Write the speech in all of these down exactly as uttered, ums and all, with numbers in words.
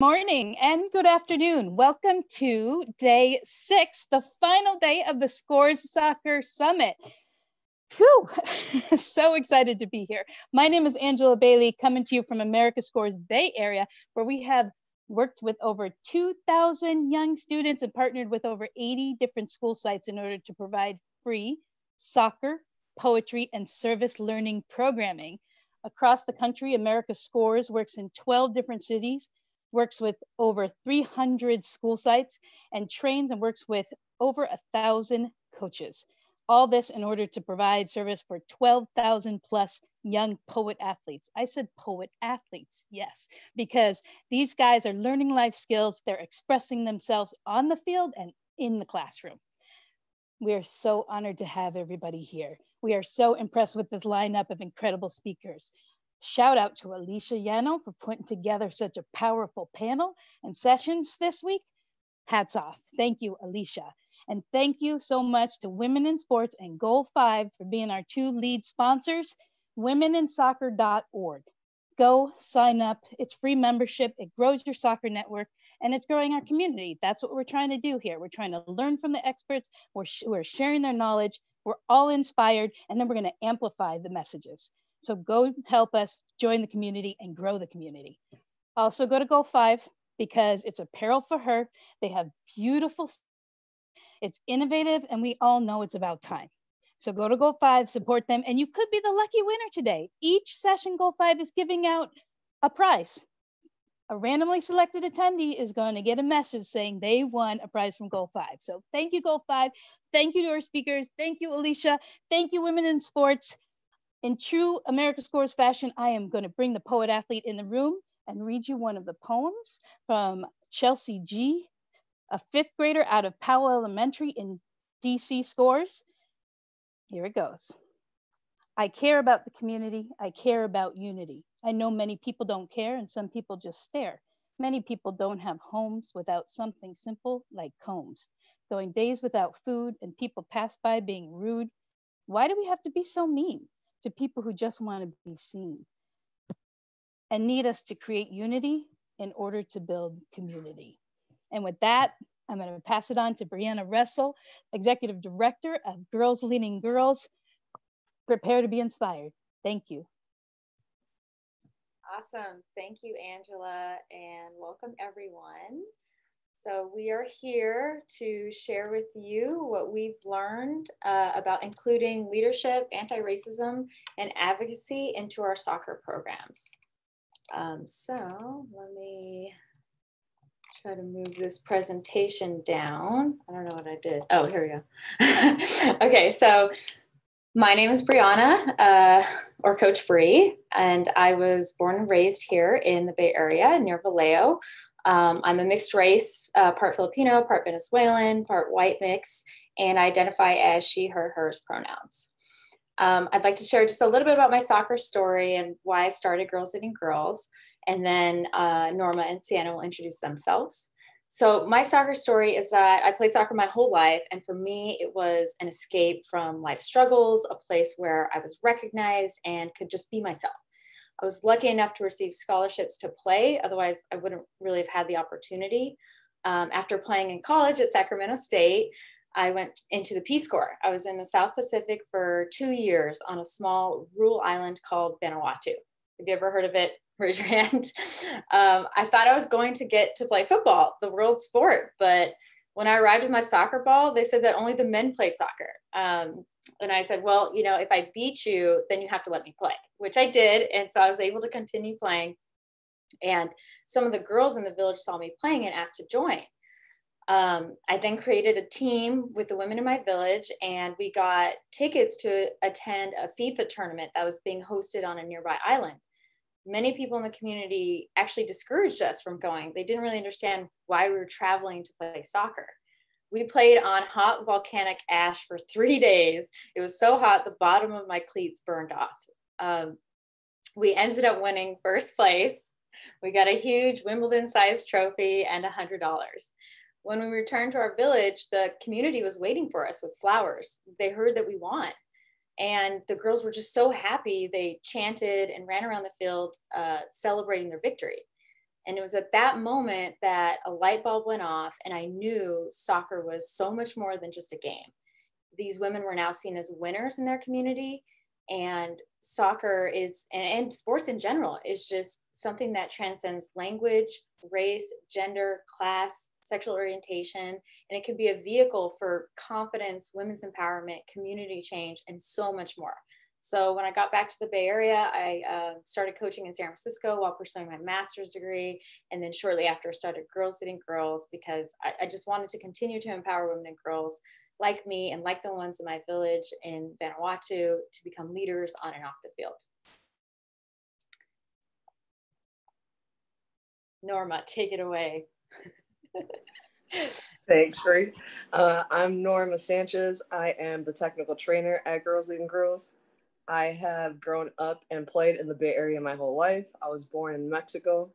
Morning and good afternoon. Welcome to day six, the final day of the SCORES Soccer Summit. Whew, so excited to be here. My name is Angela Bailey, coming to you from America SCORES Bay Area, where we have worked with over two thousand young students and partnered with over eighty different school sites in order to provide free soccer, poetry, and service learning programming. Across the country, America SCORES works in twelve different cities, works with over three hundred school sites, and trains and works with over a thousand coaches. All this in order to provide service for twelve thousand plus young poet athletes. I said poet athletes, yes, because these guys are learning life skills. They're expressing themselves on the field and in the classroom. We are so honored to have everybody here. We are so impressed with this lineup of incredible speakers. Shout out to Alicia Yanow for putting together such a powerful panel and sessions this week. Hats off. Thank you, Alicia. And thank you so much to Women in Sports and Goal five for being our two lead sponsors, women in soccer dot org. Go sign up. It's free membership. It grows your soccer network and it's growing our community. That's what we're trying to do here. We're trying to learn from the experts. We're, sh we're sharing their knowledge. We're all inspired, and then we're going to amplify the messages. So go help us join the community and grow the community. Also go to Goal five because it's apparel for her. They have beautiful, it's innovative, and we all know it's about time. So go to Goal five, support them, and you could be the lucky winner today. Each session Goal five is giving out a prize. A randomly selected attendee is going to get a message saying they won a prize from Goal five. So thank you, Goal five. Thank you to our speakers. Thank you, Alicia. Thank you, Women in Sports. In true America SCORES fashion, I am going to bring the poet athlete in the room and read you one of the poems from Chelsea G, a fifth grader out of Powell Elementary in D C SCORES. Here it goes. I care about the community. I care about unity. I know many people don't care and some people just stare. Many people don't have homes without something simple like combs. Going days without food and people pass by being rude. Why do we have to be so mean to people who just want to be seen and need us to create unity in order to build community? And with that, I'm going to pass it on to Brianna Russell, Executive Director of Girls Leading Girls. Prepare to be inspired. Thank you. Awesome. Thank you, Angela, and welcome everyone. So we are here to share with you what we've learned uh, about including leadership, anti-racism, and advocacy into our soccer programs. Um, so let me try to move this presentation down. I don't know what I did. Oh, here we go. Okay, so my name is Brianna, uh, or Coach Bree, and I was born and raised here in the Bay Area near Vallejo. Um, I'm a mixed race, uh, part Filipino, part Venezuelan, part white mix, and I identify as she, her, hers pronouns. Um, I'd like to share just a little bit about my soccer story and why I started Girls Leading Girls, and then uh, Norma and Sienna will introduce themselves. So my soccer story is that I played soccer my whole life, and for me, it was an escape from life struggles, a place where I was recognized and could just be myself. I was lucky enough to receive scholarships to play, otherwise I wouldn't really have had the opportunity. Um, after playing in college at Sacramento State, I went into the Peace Corps. I was in the South Pacific for two years on a small rural island called Vanuatu. Have you ever heard of it? Raise your hand. um, I thought I was going to get to play football, the world sport, but when I arrived with my soccer ball, they said that only the men played soccer. Um, and I said, well, you know, if I beat you, then you have to let me play, which I did. And so I was able to continue playing. And some of the girls in the village saw me playing and asked to join. Um, I then created a team with the women in my village, and we got tickets to attend a FIFA tournament that was being hosted on a nearby island. Many people in the community actually discouraged us from going. They didn't really understand why we were traveling to play soccer. We played on hot volcanic ash for three days. It was so hot, the bottom of my cleats burned off. Um, we ended up winning first place. We got a huge Wimbledon-sized trophy and one hundred dollars. When we returned to our village, the community was waiting for us with flowers. They heard that we won. And the girls were just so happy. They chanted and ran around the field uh, celebrating their victory. And it was at that moment that a light bulb went off and I knew soccer was so much more than just a game. These women were now seen as winners in their community, and soccer is, and sports in general, is just something that transcends language, race, gender, class, sexual orientation, and it can be a vehicle for confidence, women's empowerment, community change, and so much more. So when I got back to the Bay Area, I uh, started coaching in San Francisco while pursuing my master's degree. And then shortly after, I started Girls Leading Girls because I, I just wanted to continue to empower women and girls like me and like the ones in my village in Vanuatu to become leaders on and off the field. Norma, take it away. Thanks, Free. Uh, I'm Norma Sanchez. I am the technical trainer at Girls Leading Girls. I have grown up and played in the Bay Area my whole life. I was born in Mexico,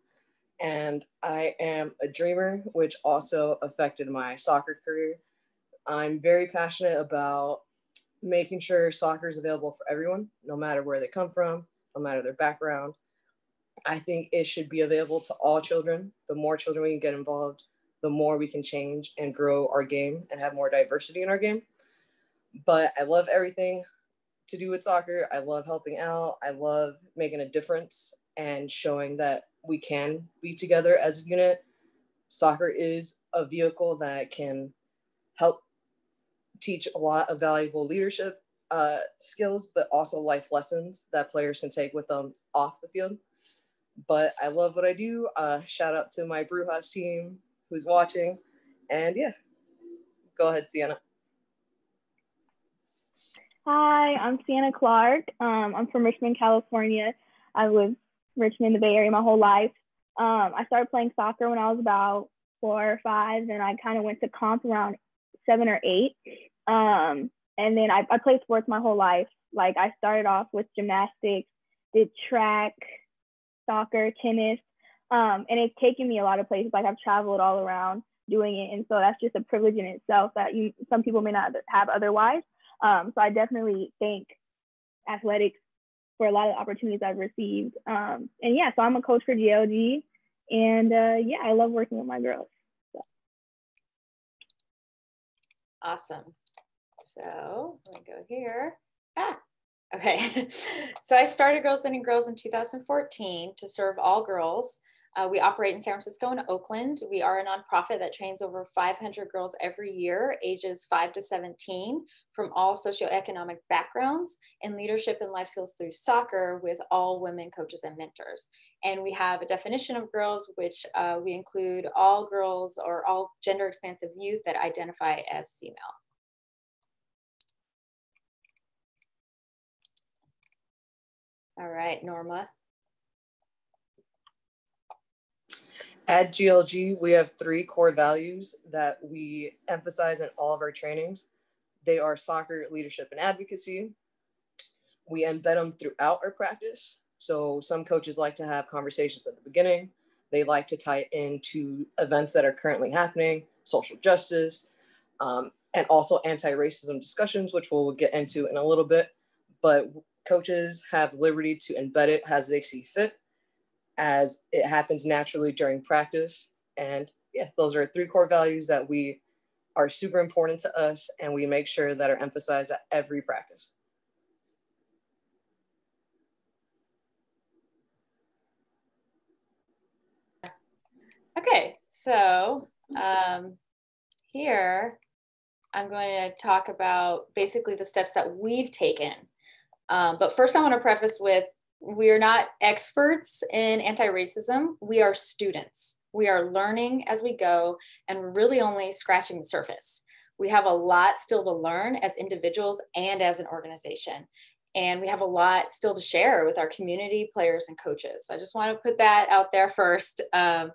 and I am a dreamer, which also affected my soccer career. I'm very passionate about making sure soccer is available for everyone, no matter where they come from, no matter their background. I think it should be available to all children. The more children we can get involved, the more we can change and grow our game and have more diversity in our game. But I love everything to do with soccer. I love helping out. I love making a difference and showing that we can be together as a unit. Soccer is a vehicle that can help teach a lot of valuable leadership uh, skills, but also life lessons that players can take with them off the field. But I love what I do. Uh, shout out to my Brujas team who's watching. And yeah, go ahead, Sienna. Hi, I'm Sienna Clark. Um, I'm from Richmond, California. I lived in Richmond, the Bay Area my whole life. Um, I started playing soccer when I was about four or five, and I kind of went to comp around seven or eight. Um, and then I, I played sports my whole life. Like, I started off with gymnastics, did track, soccer, tennis, um, and it's taken me a lot of places. Like, I've traveled all around doing it, and so that's just a privilege in itself that you, some people may not have otherwise. Um, so I definitely thank athletics for a lot of opportunities I've received. Um, and yeah, so I'm a coach for G L G, and uh, yeah, I love working with my girls. So. Awesome. So let me go here. Ah, okay. So I started Girls Leading Girls in two thousand fourteen to serve all girls. Uh, we operate in San Francisco and Oakland. We are a nonprofit that trains over five hundred girls every year, ages five to seventeen, from all socioeconomic backgrounds, and leadership and life skills through soccer with all women coaches and mentors. And we have a definition of girls, which uh, we include all girls or all gender expansive youth that identify as female. All right, Norma. At G L G, we have three core values that we emphasize in all of our trainings. They are soccer, leadership, and advocacy. We embed them throughout our practice. So some coaches like to have conversations at the beginning. They like to tie into events that are currently happening, social justice, um, and also anti-racism discussions, which we'll get into in a little bit. But coaches have liberty to embed it as they see fit, as it happens naturally during practice. And yeah, those are three core values that we are super important to us, and we make sure that are emphasized at every practice. Okay, so um, here I'm going to talk about basically the steps that we've taken. Um, but first I want to preface with, we're not experts in anti-racism. We are students. We are learning as we go, and we're really only scratching the surface. We have a lot still to learn as individuals and as an organization. And we have a lot still to share with our community, players, and coaches. So I just want to put that out there first. Um,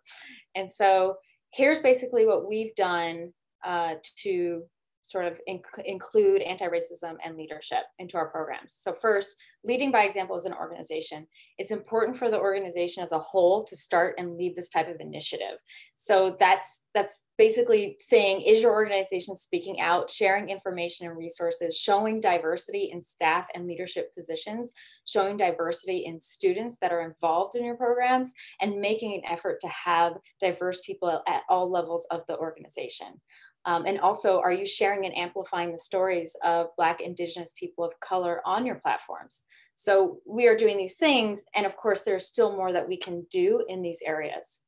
and so here's basically what we've done uh, to sort of in, include anti-racism and leadership into our programs. So first, leading by example as an organization. It's important for the organization as a whole to start and lead this type of initiative. So that's, that's basically saying, is your organization speaking out, sharing information and resources, showing diversity in staff and leadership positions, showing diversity in students that are involved in your programs, and making an effort to have diverse people at all levels of the organization. Um, and also, are you sharing and amplifying the stories of Black, Indigenous people of color on your platforms? So we are doing these things, and of course, there's still more that we can do in these areas.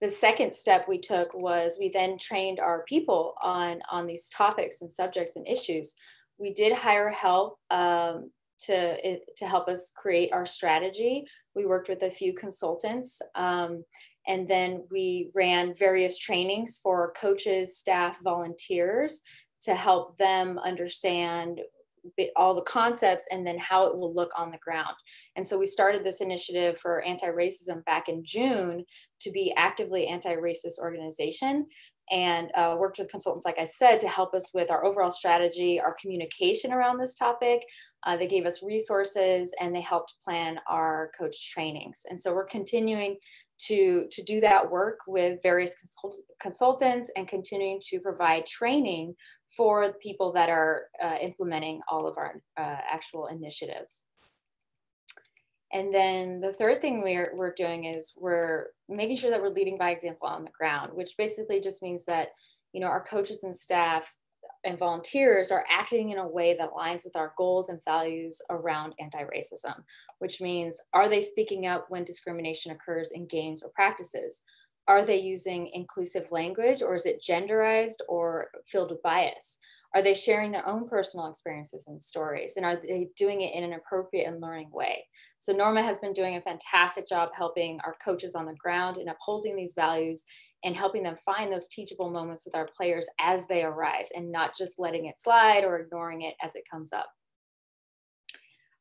The second step we took was we then trained our people on, on these topics and subjects and issues. We did hire help um, to, to help us create our strategy. We worked with a few consultants. Um, And then we ran various trainings for coaches, staff, volunteers to help them understand all the concepts and then how it will look on the ground. And so we started this initiative for anti-racism back in June to be actively anti-racist organization, and uh, worked with consultants, like I said, to help us with our overall strategy, our communication around this topic. Uh, they gave us resources and they helped plan our coach trainings. And so we're continuing to, to do that work with various consult consultants and continuing to provide training for people that are uh, implementing all of our uh, actual initiatives. And then the third thing we're, we're doing is we're making sure that we're leading by example on the ground, which basically just means that, you know, our coaches and staff and volunteers are acting in a way that aligns with our goals and values around anti-racism, which means, are they speaking up when discrimination occurs in games or practices? Are they using inclusive language, or is it genderized or filled with bias? Are they sharing their own personal experiences and stories? And are they doing it in an appropriate and learning way? So Norma has been doing a fantastic job helping our coaches on the ground and upholding these values and helping them find those teachable moments with our players as they arise, and not just letting it slide or ignoring it as it comes up.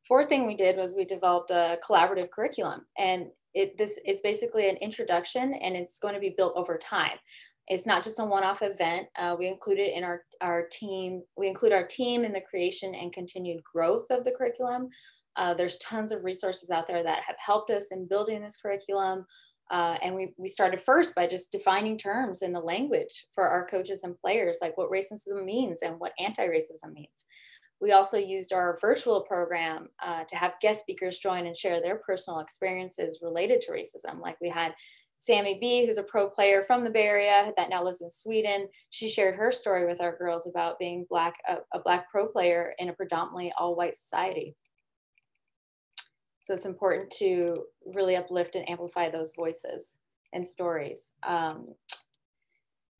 Fourth thing we did was we developed a collaborative curriculum. And it, this is basically an introduction, and it's going to be built over time. It's not just a one-off event. Uh, we included in our, our team, we include our team in the creation and continued growth of the curriculum. Uh, there's tons of resources out there that have helped us in building this curriculum. Uh, and we, we started first by just defining terms in the language for our coaches and players, like what racism means and what anti-racism means. We also used our virtual program uh, to have guest speakers join and share their personal experiences related to racism. Like we had Sammy B, who's a pro player from the Bay Area that now lives in Sweden. She shared her story with our girls about being Black, a, a Black pro player in a predominantly all-white society. So it's important to really uplift and amplify those voices and stories. Um,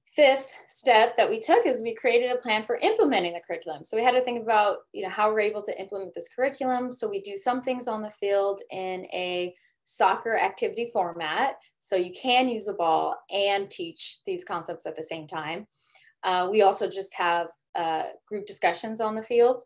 fifth step that we took is we created a plan for implementing the curriculum. So we had to think about, you know, how we're able to implement this curriculum. So we do some things on the field in a soccer activity format. So you can use a ball and teach these concepts at the same time. Uh, we also just have uh, group discussions on the field.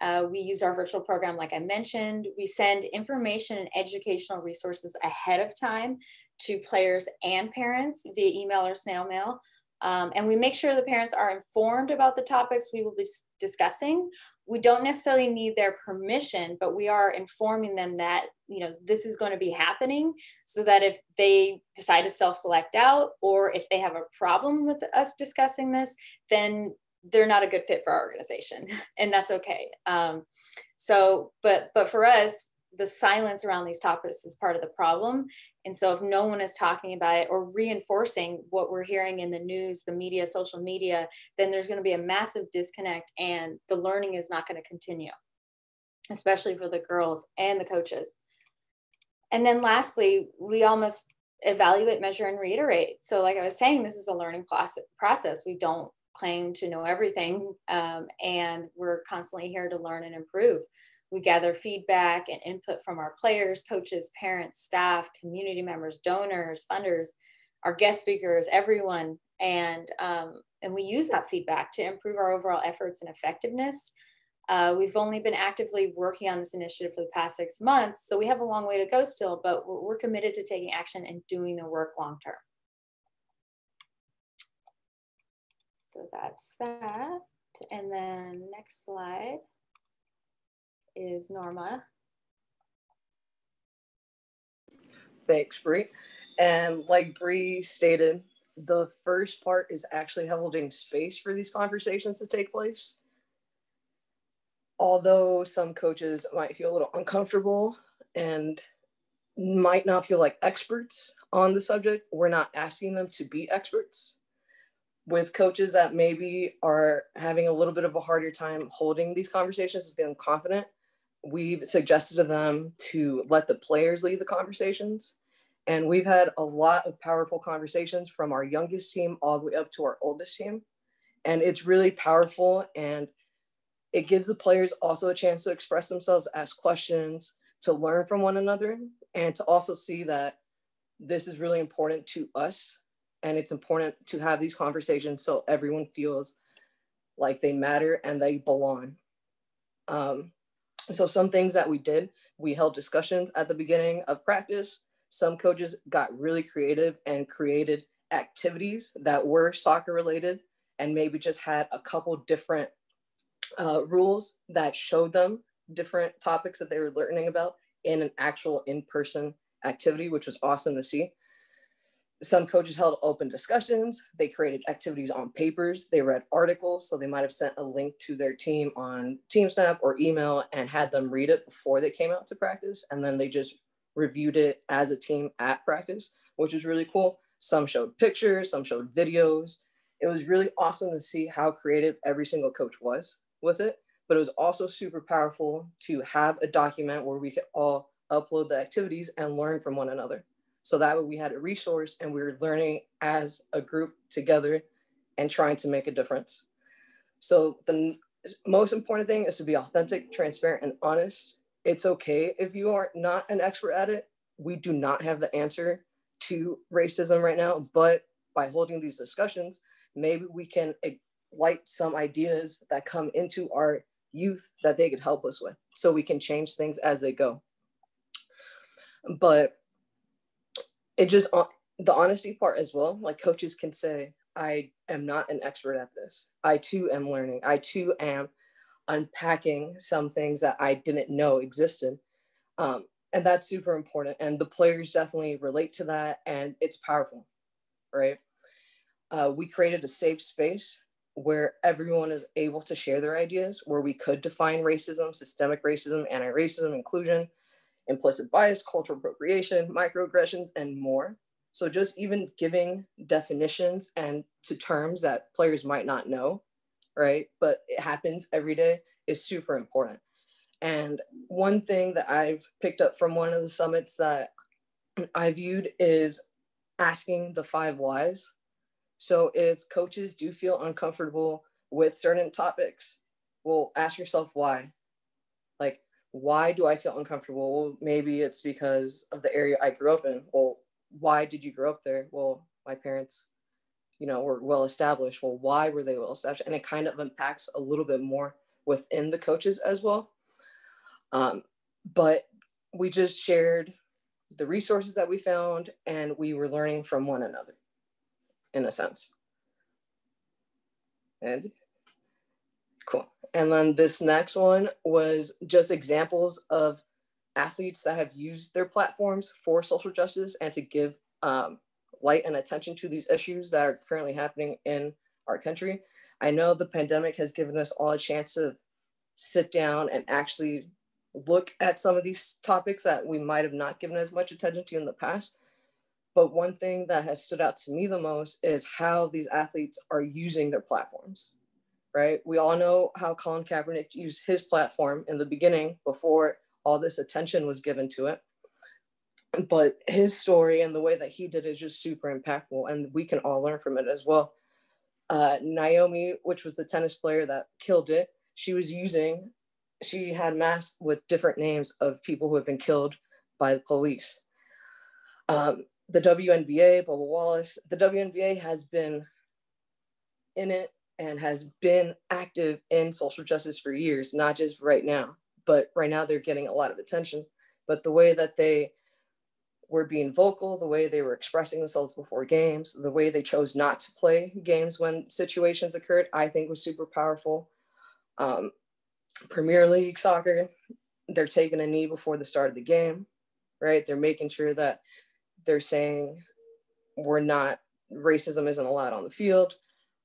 Uh, we use our virtual program, like I mentioned. We send information and educational resources ahead of time to players and parents via email or snail mail. Um, and we make sure the parents are informed about the topics we will be discussing. We don't necessarily need their permission, but we are informing them that, you know, this is going to be happening, so that if they decide to self-select out, or if they have a problem with us discussing this, then they're not a good fit for our organization, and that's okay. Um, so, but, but for us, the silence around these topics is part of the problem. And so if no one is talking about it or reinforcing what we're hearing in the news, the media, social media, then there's going to be a massive disconnect, and the learning is not going to continue, especially for the girls and the coaches. And then lastly, we almost evaluate, measure, and reiterate. So like I was saying, this is a learning process. We don't claim to know everything, um, and we're constantly here to learn and improve. We gather feedback and input from our players, coaches, parents, staff, community members, donors, funders, our guest speakers, everyone. And, um, and we use that feedback to improve our overall efforts and effectiveness. Uh, we've only been actively working on this initiative for the past six months, so we have a long way to go still, but we're, we're committed to taking action and doing the work long-term. So that's that. And then next slide is Norma. Thanks, Bree. And like Bree stated, the first part is actually holding space for these conversations to take place. Although some coaches might feel a little uncomfortable and might not feel like experts on the subject, we're not asking them to be experts. With coaches that maybe are having a little bit of a harder time holding these conversations and being confident, we've suggested to them to let the players lead the conversations. And we've had a lot of powerful conversations from our youngest team all the way up to our oldest team. And it's really powerful, and it gives the players also a chance to express themselves, ask questions, to learn from one another, and to also see that this is really important to us. And it's important to have these conversations so everyone feels like they matter and they belong. Um, so some things that we did, we held discussions at the beginning of practice. Some coaches got really creative and created activities that were soccer related, and maybe just had a couple different Uh, rules that showed them different topics that they were learning about in an actual in-person activity, which was awesome to see. Some coaches held open discussions. They created activities on papers. They read articles. So they might've sent a link to their team on TeamSnap or email and had them read it before they came out to practice. And then they just reviewed it as a team at practice, which was really cool. Some showed pictures, some showed videos. It was really awesome to see how creative every single coach was with it, but it was also super powerful to have a document where we could all upload the activities and learn from one another. So that way we had a resource and we were learning as a group together and trying to make a difference. So the most important thing is to be authentic, transparent, and honest. It's okay if you are not an expert at it. We do not have the answer to racism right now, but by holding these discussions, maybe we can light some ideas that come into our youth that they could help us with, so we can change things as they go. But it just, the honesty part as well, like coaches can say, I am not an expert at this. I too am learning. I too am unpacking some things that I didn't know existed. Um, and that's super important. And the players definitely relate to that, and it's powerful, right? Uh, we created a safe space where everyone is able to share their ideas, where we could define racism, systemic racism, anti-racism, inclusion, implicit bias, cultural appropriation, microaggressions, and more. So just even giving definitions and to terms that players might not know, right? But it happens every day, is super important. And one thing that I've picked up from one of the summits that I viewed is asking the five whys. So if coaches do feel uncomfortable with certain topics, well, ask yourself why. Like, why do I feel uncomfortable? Well, maybe it's because of the area I grew up in. Well, why did you grow up there? Well, my parents, you know, were well-established. Well, why were they well-established? And it kind of impacts a little bit more within the coaches as well. Um, but we just shared the resources that we found, and we were learning from one another, in a sense. And cool. And then this next one was just examples of athletes that have used their platforms for social justice and to give um, light and attention to these issues that are currently happening in our country. I know the pandemic has given us all a chance to sit down and actually look at some of these topics that we might have not given as much attention to in the past. But one thing that has stood out to me the most is how these athletes are using their platforms, right? We all know how Colin Kaepernick used his platform in the beginning before all this attention was given to it. But his story and the way that he did it is just super impactful, and we can all learn from it as well. Uh, Naomi, which was the tennis player that killed it, she was using, she had masks with different names of people who have been killed by the police. Um, The W N B A, Bubba Wallace, the W N B A has been in it and has been active in social justice for years, not just right now, but right now they're getting a lot of attention. But the way that they were being vocal, the way they were expressing themselves before games, the way they chose not to play games when situations occurred, I think was super powerful. Um, Premier League soccer, they're taking a knee before the start of the game, right? They're making sure that they're saying we're not, racism isn't allowed on the field.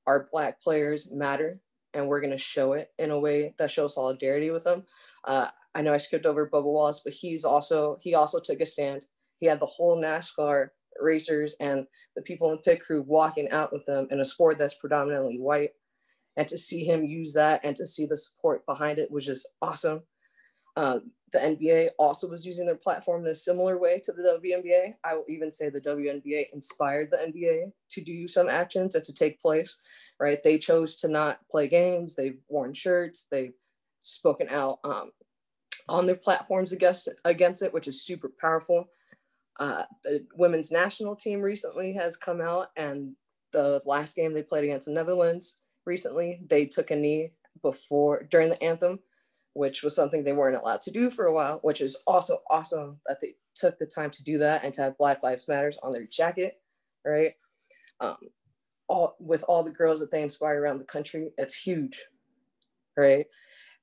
Our Black players matter, and we're going to show it in a way that shows solidarity with them. Uh, I know I skipped over Bubba Wallace, but he's also, he also took a stand. He had the whole NASCAR racers and the people in the pit crew walking out with them in a sport that's predominantly white. And to see him use that and to see the support behind it was just awesome. Um, the N B A also was using their platform in a similar way to the W N B A. I will even say the W N B A inspired the N B A to do some actions and to take place, right? They chose to not play games. They've worn shirts. They've spoken out um, on their platforms against, against it, which is super powerful. Uh, the women's national team recently has come out, and the last game they played against the Netherlands recently, they took a knee before, during the anthem, which was something they weren't allowed to do for a while, which is also awesome that they took the time to do that and to have Black Lives Matters on their jacket, right? Um, all, with all the girls that they inspire around the country, it's huge, right?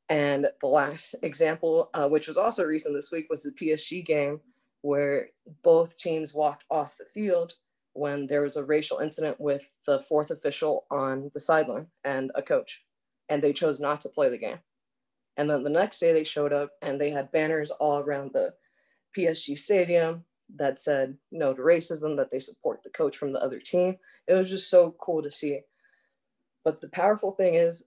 And the last example, uh, which was also recent this week, was the P S G game, where both teams walked off the field when there was a racial incident with the fourth official on the sideline and a coach, and they chose not to play the game. And then the next day they showed up and they had banners all around the P S G stadium that said no to racism, that they support the coach from the other team. It was just so cool to see. But the powerful thing is,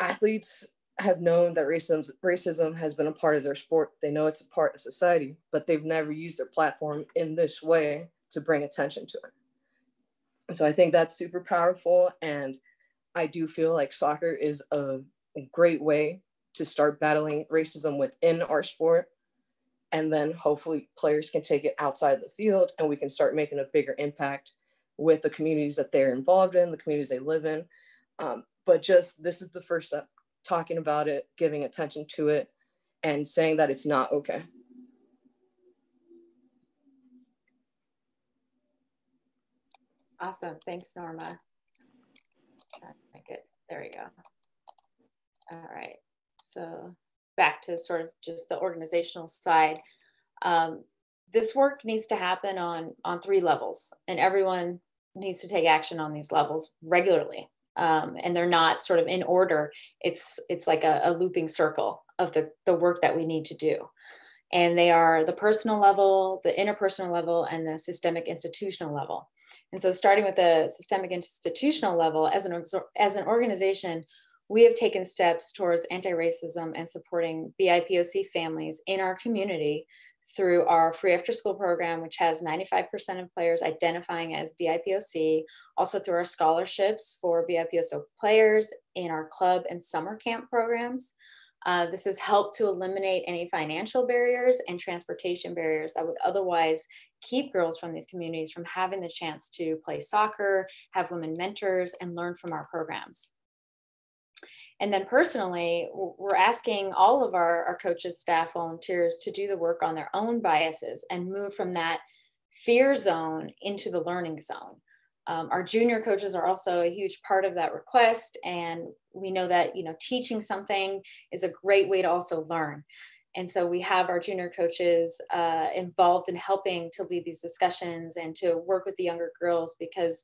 athletes have known that racism, racism has been a part of their sport. They know it's a part of society, but they've never used their platform in this way to bring attention to it. So I think that's super powerful. And I do feel like soccer is a great way to start battling racism within our sport. And then hopefully players can take it outside the field and we can start making a bigger impact with the communities that they're involved in, the communities they live in. Um, but just, this is the first step. Talking about it, giving attention to it, and saying that it's not okay. Awesome, thanks, Norma. It. There we go. All right, so back to sort of just the organizational side. Um, this work needs to happen on, on three levels, and everyone needs to take action on these levels regularly. Um, and they're not sort of in order. It's it's like a, a looping circle of the, the work that we need to do. And they are the personal level, the interpersonal level, and the systemic institutional level. And so starting with the systemic institutional level, as an, as an organization, we have taken steps towards anti-racism and supporting B I P O C families in our community through our free after-school program, which has ninety-five percent of players identifying as B I P O C, also through our scholarships for B I P O C players in our club and summer camp programs. Uh, this has helped to eliminate any financial barriers and transportation barriers that would otherwise keep girls from these communities from having the chance to play soccer, have women mentors, and learn from our programs. And then personally, we're asking all of our, our coaches, staff, volunteers to do the work on their own biases and move from that fear zone into the learning zone. Um, our junior coaches are also a huge part of that request. And we know that, you know, teaching something is a great way to also learn. And so we have our junior coaches uh, involved in helping to lead these discussions and to work with the younger girls, because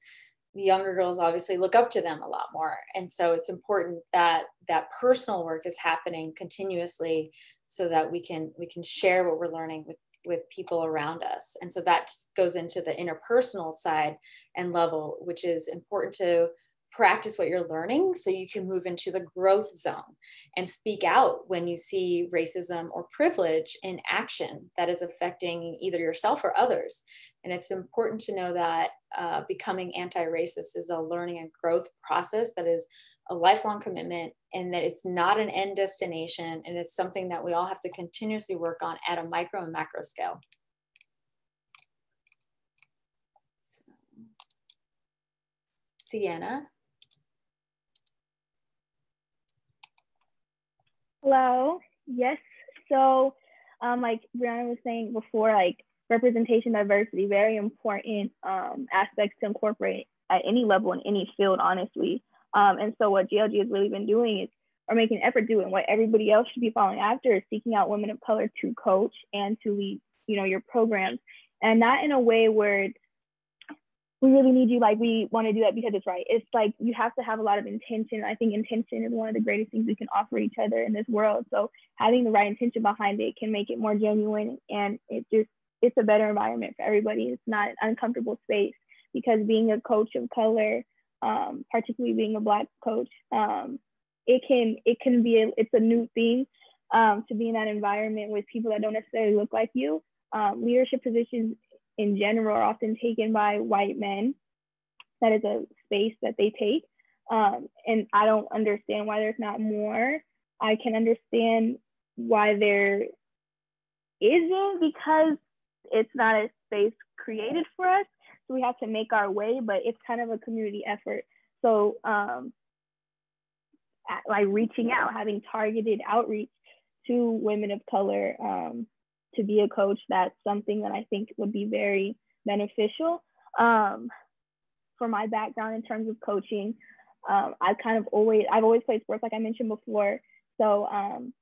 the younger girls obviously look up to them a lot more. And so it's important that that personal work is happening continuously so that we can we can share what we're learning with, with people around us. And so that goes into the interpersonal side and level, which is important to practice what you're learning so you can move into the growth zone and speak out when you see racism or privilege in action that is affecting either yourself or others. And it's important to know that uh, becoming anti-racist is a learning and growth process that is a lifelong commitment, and that it's not an end destination. And it's something that we all have to continuously work on at a micro and macro scale. So, Sienna. Hello. Yes. So um, like Brianna was saying before, like representation, diversity, very important um, aspects to incorporate at any level in any field, honestly. Um, and so what G L G has really been doing is, or making an effort to do, and what everybody else should be following after, is seeking out women of color to coach and to lead, you know, your programs. And not in a way where we really need you, like we want to do that because it's right. It's like you have to have a lot of intention. I think intention is one of the greatest things we can offer each other in this world. So having the right intention behind it can make it more genuine, and it just, it's a better environment for everybody. It's not an uncomfortable space, because being a coach of color, um, particularly being a Black coach, um, it can it can be a, it's a new thing um, to be in that environment with people that don't necessarily look like you. Um, leadership positions in general are often taken by white men. That is a space that they take. Um, and I don't understand why there's not more. I can understand why there isn't, because it's not a space created for us. So we have to make our way, but it's kind of a community effort. So um, like reaching out, having targeted outreach to women of color, um, to be a coach, that's something that I think would be very beneficial. Um, for my background in terms of coaching, um, I kind of always, I've always played sports, like I mentioned before. So um,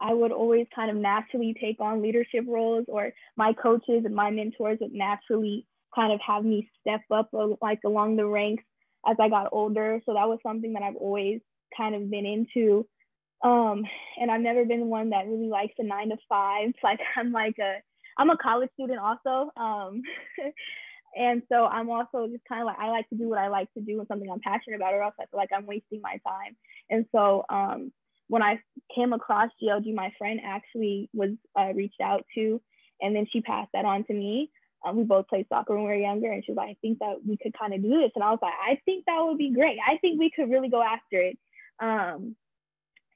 I would always kind of naturally take on leadership roles, or my coaches and my mentors would naturally kind of have me step up like along the ranks as I got older. So that was something that I've always kind of been into. Um, and I've never been one that really likes a nine to five. Like I'm like a, I'm a college student also. Um, and so I'm also just kind of like, I like to do what I like to do and something I'm passionate about, or else I feel like I'm wasting my time. And so um, when I came across G L G, my friend actually was uh, reached out to, and then she passed that on to me. Um, we both played soccer when we were younger, and she was like, I think that we could kind of do this. And I was like, I think that would be great. I think we could really go after it. Um,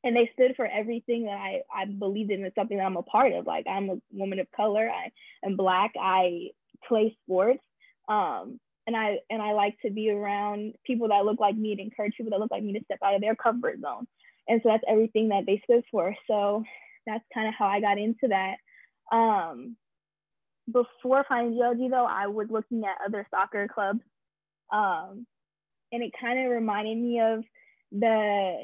And they stood for everything that I, I believed in, and something that I'm a part of. Like, I'm a woman of color, I am Black, I play sports. Um, and I and I like to be around people that look like me, and encourage people that look like me to step out of their comfort zone. And so that's everything that they stood for. So that's kind of how I got into that. Um, before finding G L G though, I was looking at other soccer clubs. Um, and it kind of reminded me of the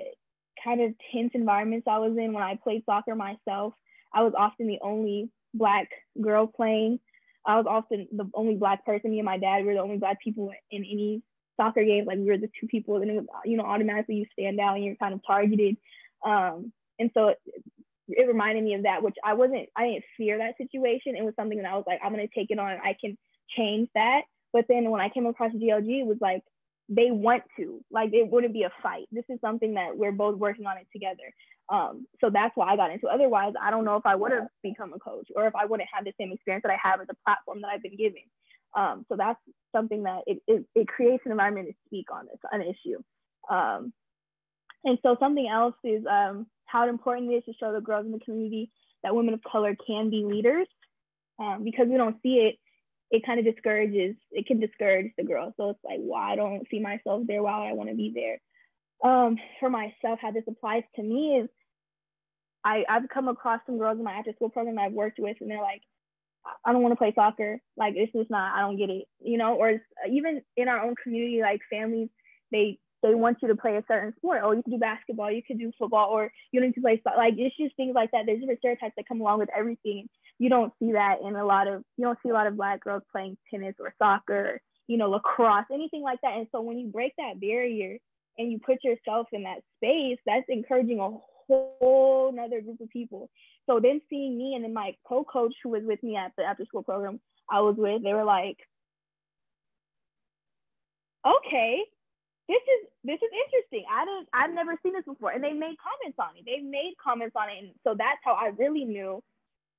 kind of tense environments I was in when I played soccer myself. I was often the only Black girl playing. I was often the only Black person. Me and my dad were the only Black people in any soccer game. Like, we were the two people, and it was, you know, automatically you stand out and you're kind of targeted. Um, and so it, it reminded me of that, which I wasn't, I didn't fear that situation. It was something that I was like, I'm going to take it on. I can change that. But then when I came across G L G, it was like, they want to, like, it wouldn't be a fight. This is something that we're both working on it together. Um, so that's why I got into it. Otherwise, I don't know if I would have become a coach, or if I wouldn't have the same experience that I have with the platform that I've been given. Um, so that's something that it, it, it creates an environment to speak on this, an issue. Um, and so something else is um, how important it is to show the girls in the community that women of color can be leaders, um, because we don't see it. It kind of discourages, it can discourage the girl. So it's like, well, I don't see myself there. Why would I want to be there? Um, for myself, how this applies to me is I, I've come across some girls in my after school program that I've worked with, and they're like, I don't want to play soccer. Like, it's just not, I don't get it, you know? Or it's, even in our own community, like families, they they want you to play a certain sport. Oh, you can do basketball, you can do football, or you need to play soccer. Like, it's just things like that. There's different stereotypes that come along with everything. You don't see that in a lot of, you don't see a lot of Black girls playing tennis or soccer, or, you know, lacrosse, anything like that. And so when you break that barrier and you put yourself in that space, that's encouraging a whole nother group of people. So then seeing me, and then my co-coach who was with me at the after school program I was with, they were like, okay, this is, this is interesting. I didn't, I've never seen this before. And they made comments on it. They made comments on it. And so that's how I really knew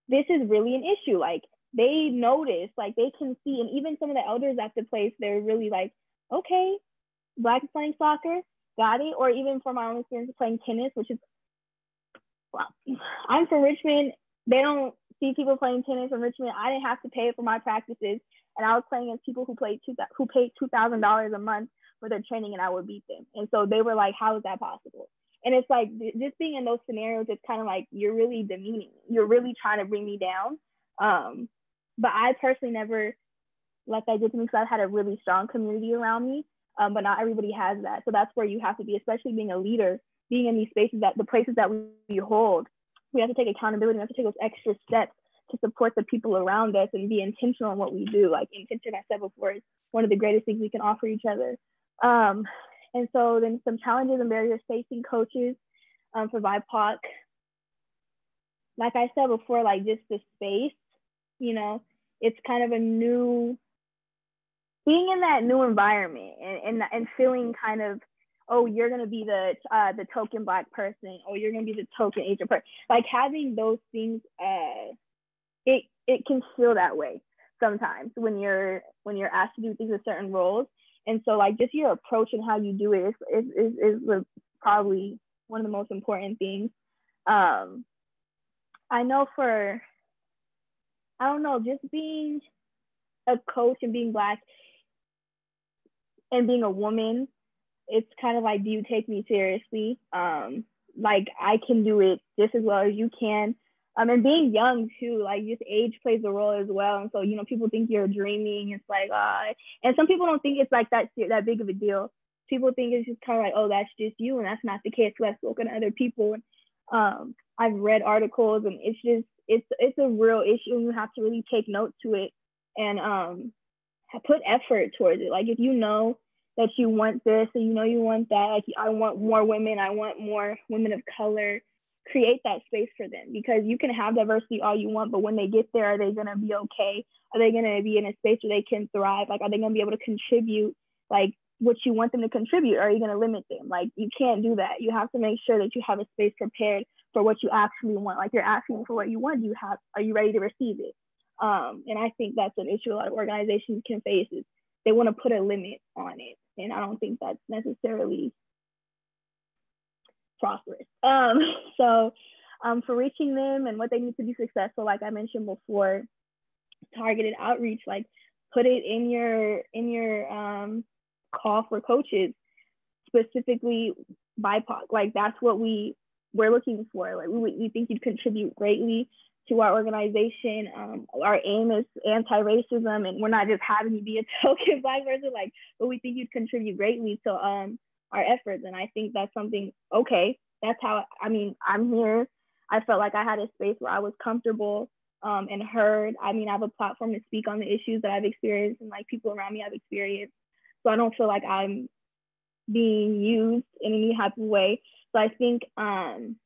this is really an issue. Like, they notice, like, they can see, and even some of the elders at the place, they're really like, okay, Black playing soccer, got it. Or even for my own experience playing tennis, which is, well, I'm from Richmond. They don't see people playing tennis in Richmond. I didn't have to pay for my practices, and I was playing against people who played two, who paid two thousand dollars a month for their training, and I would beat them. And so they were like, how is that possible? And it's like, just being in those scenarios, it's kind of like, you're really demeaning me. You're really trying to bring me down. Um, But I personally never, like I did to me, because I've had a really strong community around me, um, but not everybody has that. So that's where you have to be, especially being a leader, being in these spaces, that the places that we hold, we have to take accountability. We have to take those extra steps to support the people around us and be intentional in what we do. Like intention, I said before, is one of the greatest things we can offer each other. Um, and so then some challenges and barriers facing coaches um, for B I P O C. Like I said before, like just the space, you know, it's kind of a new, being in that new environment and, and, and feeling kind of, oh, you're gonna be the uh, the token Black person, or you're gonna be the token Asian person. Like having those things, uh, it it can feel that way sometimes when you're when you're asked to do things with certain roles. And so like just your approach and how you do it is is is, is probably one of the most important things. Um, I know for, I don't know, just being a coach and being Black and being a woman, it's kind of like, do you take me seriously? Um, like I can do it just as well as you can. Um, and being young too, like just age plays a role as well. And so, you know, people think you're dreaming. It's like, uh, and some people don't think it's like that, that big of a deal. People think it's just kind of like, oh, that's just you. And that's not the case. I've spoken to other people. And, um, I've read articles, and it's just, it's, it's a real issue, and you have to really take note to it and um, put effort towards it. Like if you know that you want this, and you know you want that, like I want more women, I want more women of color, create that space for them, because you can have diversity all you want, but when they get there, are they gonna be okay? Are they gonna be in a space where they can thrive? Like, are they gonna be able to contribute like what you want them to contribute? Or are you gonna limit them? Like, you can't do that. You have to make sure that you have a space prepared for what you actually want. Like you're asking for what you want, you have, are you ready to receive it? Um, and I think that's an issue a lot of organizations can face, is they wanna put a limit on it. And I don't think that's necessarily prosperous. Um, so um, for reaching them and what they need to be successful, like I mentioned before, targeted outreach, like put it in your, in your um, call for coaches, specifically B I P O C. Like that's what we, we're looking for. Like we, we think you'd contribute greatly to our organization. Um, our aim is anti-racism, and we're not just having you be a token Black person, like, but we think you'd contribute greatly to um, our efforts. And I think that's something, okay, that's how, I mean, I'm here. I felt like I had a space where I was comfortable um, and heard. I mean, I have a platform to speak on the issues that I've experienced and like people around me I've experienced. So I don't feel like I'm being used in any type of way. So I think um,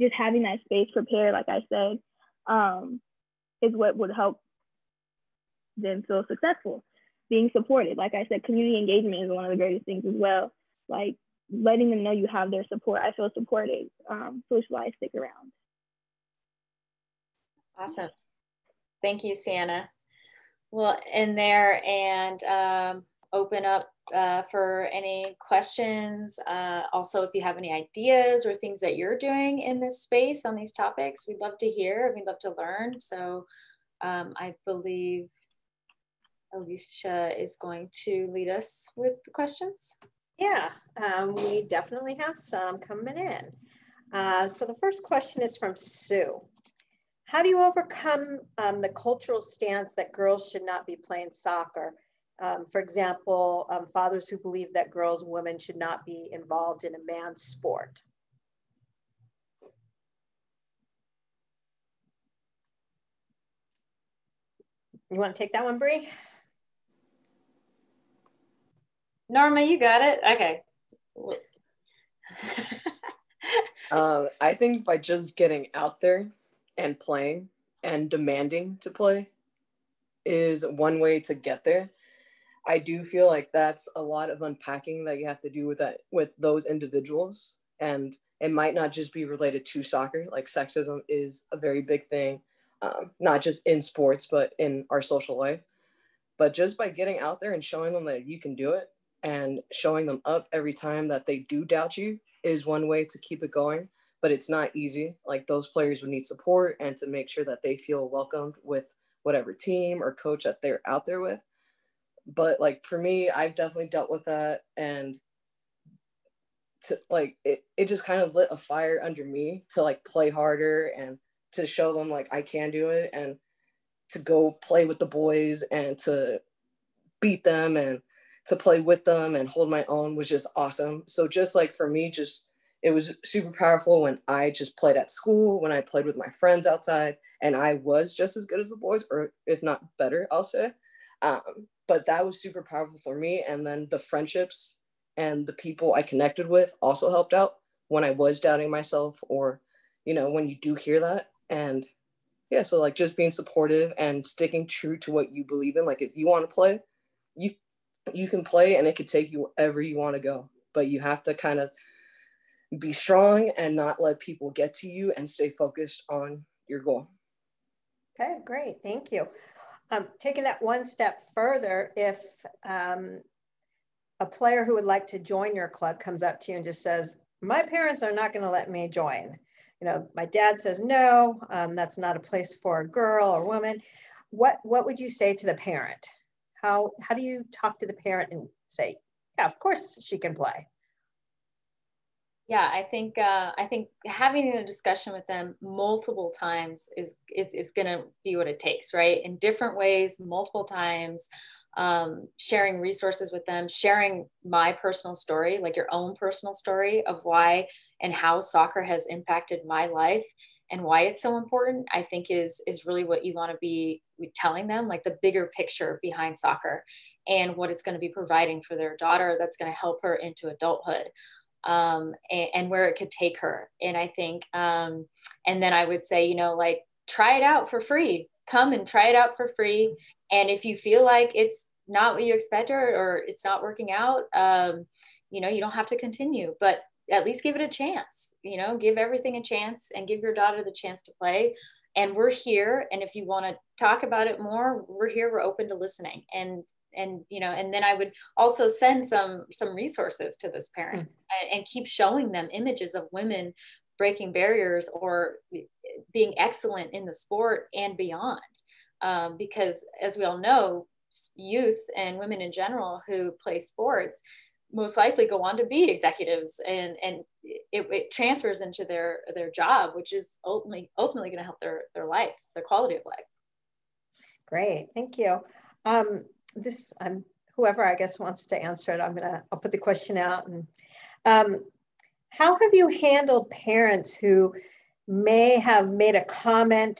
just having that space prepared, like I said, um is what would help them feel successful. Being supported, like I said, community engagement is one of the greatest things as well, like letting them know you have their support. I feel supported, um so it's why I stick around. Awesome, thank you, Sienna. We'll end there and um open up uh, for any questions. Uh, also, if you have any ideas or things that you're doing in this space on these topics, we'd love to hear and we'd love to learn. So um, I believe Alicia is going to lead us with the questions. Yeah, um, we definitely have some coming in. Uh, so the first question is from Sue. How do you overcome um, the cultural stance that girls should not be playing soccer? Um, for example, um, fathers who believe that girls, women should not be involved in a man's sport. You want to take that one, Bree? Norma, you got it. Okay. uh, I think by just getting out there and playing and demanding to play is one way to get there. I do feel like that's a lot of unpacking that you have to do with that, with those individuals. And it might not just be related to soccer, like sexism is a very big thing, um, not just in sports, but in our social life. But just by getting out there and showing them that you can do it and showing them up every time that they do doubt you is one way to keep it going, but it's not easy. Like those players would need support and to make sure that they feel welcomed with whatever team or coach that they're out there with. But like for me, I've definitely dealt with that, and to like it, it just kind of lit a fire under me to like play harder and to show them like I can do it, and to go play with the boys and to beat them and to play with them and hold my own was just awesome. So just like for me, just it was super powerful when I just played at school, when I played with my friends outside, and I was just as good as the boys, or if not better, I'll say. Um, but that was super powerful for me. And then the friendships and the people I connected with also helped out when I was doubting myself, or, you know, when you do hear that. And yeah, so like just being supportive and sticking true to what you believe in. Like if you want to play, you you can play, and it could take you wherever you want to go, but you have to kind of be strong and not let people get to you and stay focused on your goal. Okay, great. Thank you. Um, taking that one step further, if um, a player who would like to join your club comes up to you and just says, my parents are not going to let me join. You know, my dad says, no, um, that's not a place for a girl or woman. What, what would you say to the parent? How, how do you talk to the parent and say, yeah, of course she can play? Yeah, I think uh, I think having a discussion with them multiple times is is is going to be what it takes, right? In different ways, multiple times, um, sharing resources with them, sharing my personal story, like your own personal story of why and how soccer has impacted my life and why it's so important, I think is is really what you want to be telling them, like the bigger picture behind soccer and what it's going to be providing for their daughter that's going to help her into adulthood. Um, and, and where it could take her. And I think, um, and then I would say, you know, like, try it out for free, come and try it out for free. And if you feel like it's not what you expect, or, or it's not working out, um, you know, you don't have to continue, but at least give it a chance, you know, give everything a chance and give your daughter the chance to play. And we're here. And if you want to talk about it more, we're here, we're open to listening. And And, you know, and then I would also send some, some resources to this parent and, and keep showing them images of women breaking barriers or being excellent in the sport and beyond. Um, because as we all know, youth and women in general who play sports most likely go on to be executives, and, and it, it transfers into their, their job, which is ultimately, ultimately going to help their, their life, their quality of life. Great. Thank you. Um, This, um, whoever I guess wants to answer it, I'm gonna, I'll put the question out. And um, how have you handled parents who may have made a comment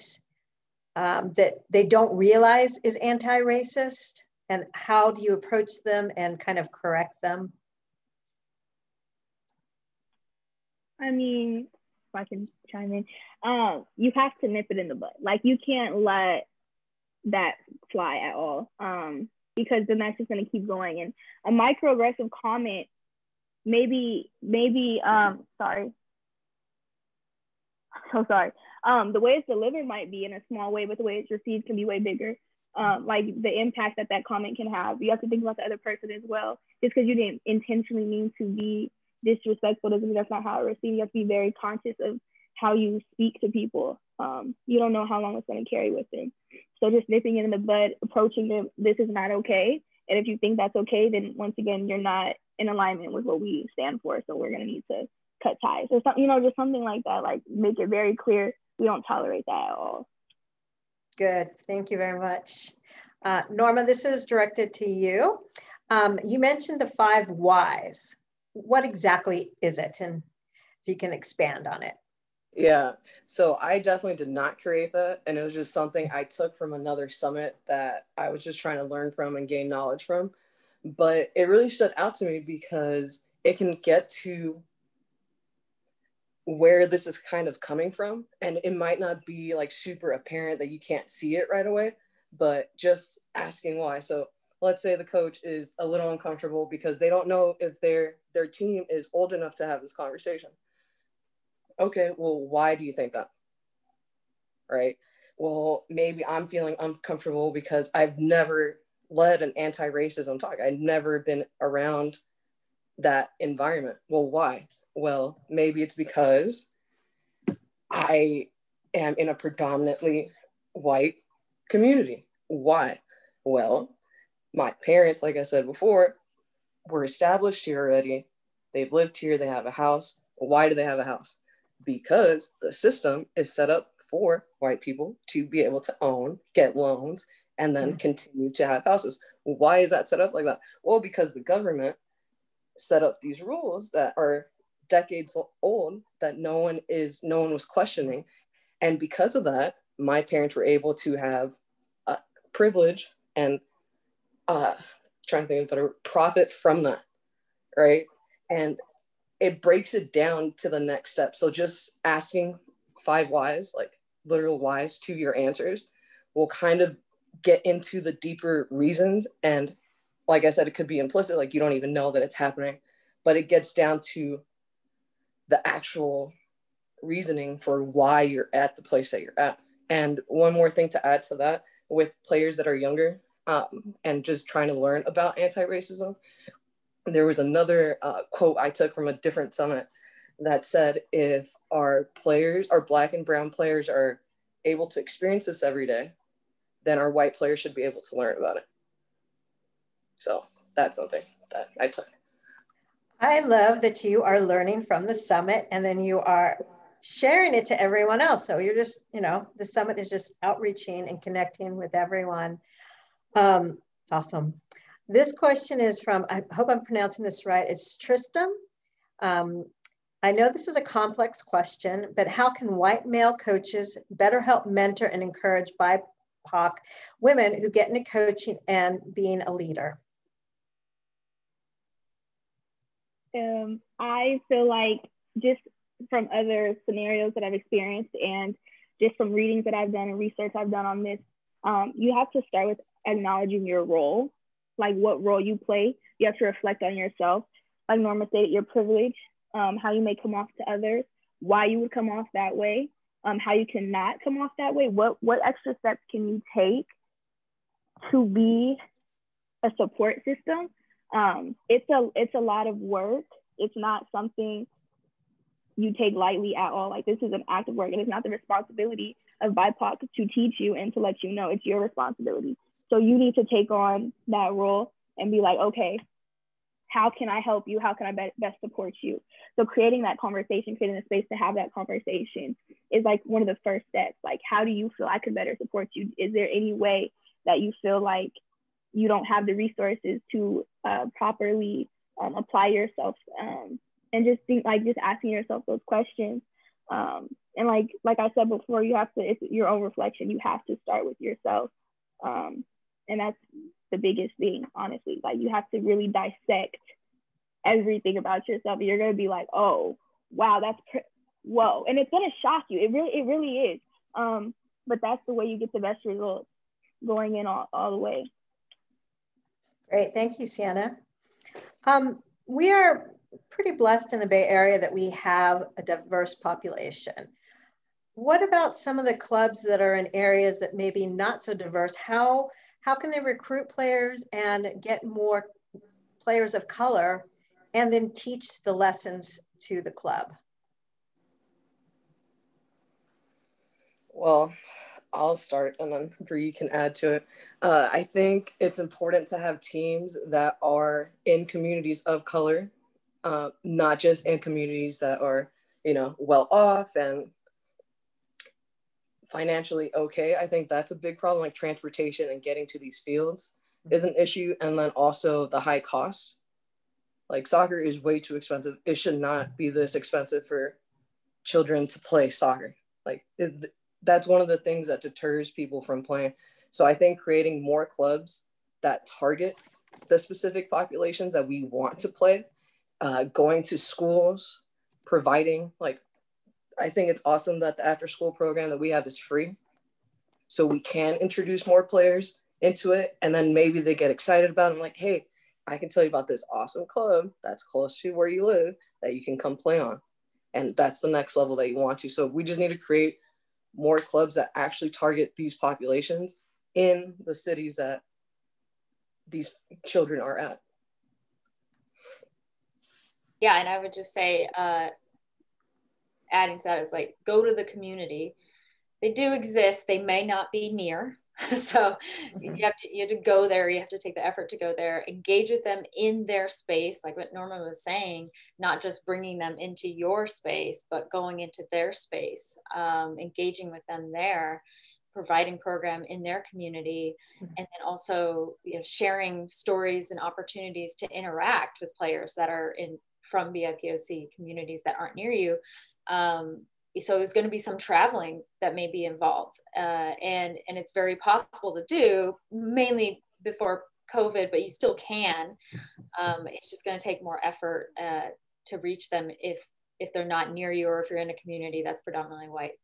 um, that they don't realize is anti-racist? And how do you approach them and kind of correct them? I mean, if I can chime in, um, you have to nip it in the bud. Like, you can't let that fly at all. Um, because then that's just going to keep going. And a microaggressive comment, maybe, maybe, um, sorry. So sorry. Um, the way it's delivered might be in a small way, but the way it's received can be way bigger. Um, like the impact that that comment can have. You have to think about the other person as well. Just because you didn't intentionally mean to be disrespectful doesn't mean that's not how it received. You have to be very conscious of how you speak to people. Um, you don't know how long it's going to carry with them. So just nipping it in the bud, approaching them, this is not okay. And if you think that's okay, then once again, you're not in alignment with what we stand for. So we're going to need to cut ties or something, you know, just something like that. Like, make it very clear. We don't tolerate that at all. Good. Thank you very much. Uh, Norma, this is directed to you. Um, you mentioned the five whys. What exactly is it? And if you can expand on it. Yeah, so I definitely did not create that. And it was just something I took from another summit that I was just trying to learn from and gain knowledge from. But it really stood out to me because it can get to where this is kind of coming from. And it might not be like super apparent that you can't see it right away, but just asking why. So let's say the coach is a little uncomfortable because they don't know if their their team is old enough to have this conversation. Okay, well, why do you think that? Right? Well, maybe I'm feeling uncomfortable because I've never led an anti-racism talk. I've never been around that environment. Well, why? Well, maybe it's because I am in a predominantly white community. Why? Well, my parents, like I said before, were established here already. They've lived here. They have a house. Why do they have a house? Because the system is set up for white people to be able to own, get loans, and then mm-hmm. continue to have houses. Why is that set up like that? Well, because the government set up these rules that are decades old that no one is, no one was questioning. And because of that, my parents were able to have uh, privilege and uh, trying to think of better, profit from that, right? And it breaks it down to the next step. So just asking five whys, like literal whys to your answers, will kind of get into the deeper reasons. And like I said, it could be implicit, like you don't even know that it's happening, but it gets down to the actual reasoning for why you're at the place that you're at. And one more thing to add to that, with players that are younger um, and just trying to learn about anti-racism, there was another uh, quote I took from a different summit that said, if our players, our Black and brown players, are able to experience this every day, then our white players should be able to learn about it. So that's something that I took. I love that you are learning from the summit and then you are sharing it to everyone else. So you're just, you know, the summit is just outreaching and connecting with everyone. Um, it's awesome. This question is from, I hope I'm pronouncing this right, it's Tristan. Um, I know this is a complex question, but how can white male coaches better help mentor and encourage B I P O C women who get into coaching and being a leader? Um, I feel like just from other scenarios that I've experienced and just from readings that I've done and research I've done on this, um, you have to start with acknowledging your role, like what role you play. You have to reflect on yourself. Like Norma stated, your privilege, um, how you may come off to others, why you would come off that way, um, how you cannot come off that way. What, what extra steps can you take to be a support system? Um, it's a, it's a lot of work. It's not something you take lightly at all. Like, this is an act of work, and it's not the responsibility of B I P O C to teach you and to let you know. It's your responsibility. So you need to take on that role and be like, okay, how can I help you? How can I be best support you? So creating that conversation, creating a space to have that conversation is like one of the first steps. Like, how do you feel I could better support you? Is there any way that you feel like you don't have the resources to uh, properly um, apply yourself? Um, and just think, like, just asking yourself those questions. Um, and like, like I said before, you have to, it's your own reflection. You have to start with yourself. Um, and that's the biggest thing, honestly. Like, you have to really dissect everything about yourself. You're gonna be like, oh, wow, that's, pr- whoa. And it's gonna shock you. It really, it really is. Um, but that's the way you get the best results, going in all, all the way. Great, thank you, Sienna. Um, we are pretty blessed in the Bay Area that we have a diverse population. What about some of the clubs that are in areas that may be not so diverse? How, how can they recruit players and get more players of color and then teach the lessons to the club? Well, I'll start and then Bree can add to it. Uh, I think it's important to have teams that are in communities of color, uh, not just in communities that are, you know, well off and financially okay. I think that's a big problem, like transportation and getting to these fields is an issue. And then also the high costs. Like, soccer is way too expensive. It should not be this expensive for children to play soccer. Like, it, that's one of the things that deters people from playing. So I think creating more clubs that target the specific populations that we want to play, uh, going to schools, providing, like, I think it's awesome that the after school program that we have is free. So we can introduce more players into it. And then maybe they get excited about it. I'm like, hey, I can tell you about this awesome club that's close to where you live that you can come play on. And that's the next level that you want to. So we just need to create more clubs that actually target these populations in the cities that these children are at. Yeah, and I would just say, uh, adding to that is, like, go to the community. They do exist. They may not be near, So you have to, you have to go there. You have to take the effort to go there, engage with them in their space, like what Norma was saying, not just bringing them into your space, but going into their space, um, engaging with them there, providing program in their community, and then also, you know, sharing stories and opportunities to interact with players that are in from B I P O C communities that aren't near you. Um, So there's going to be some traveling that may be involved, uh, and, and it's very possible to do, mainly before COVID, but you still can. Um, it's just going to take more effort uh, to reach them if, if they're not near you, or if you're in a community that's predominantly white.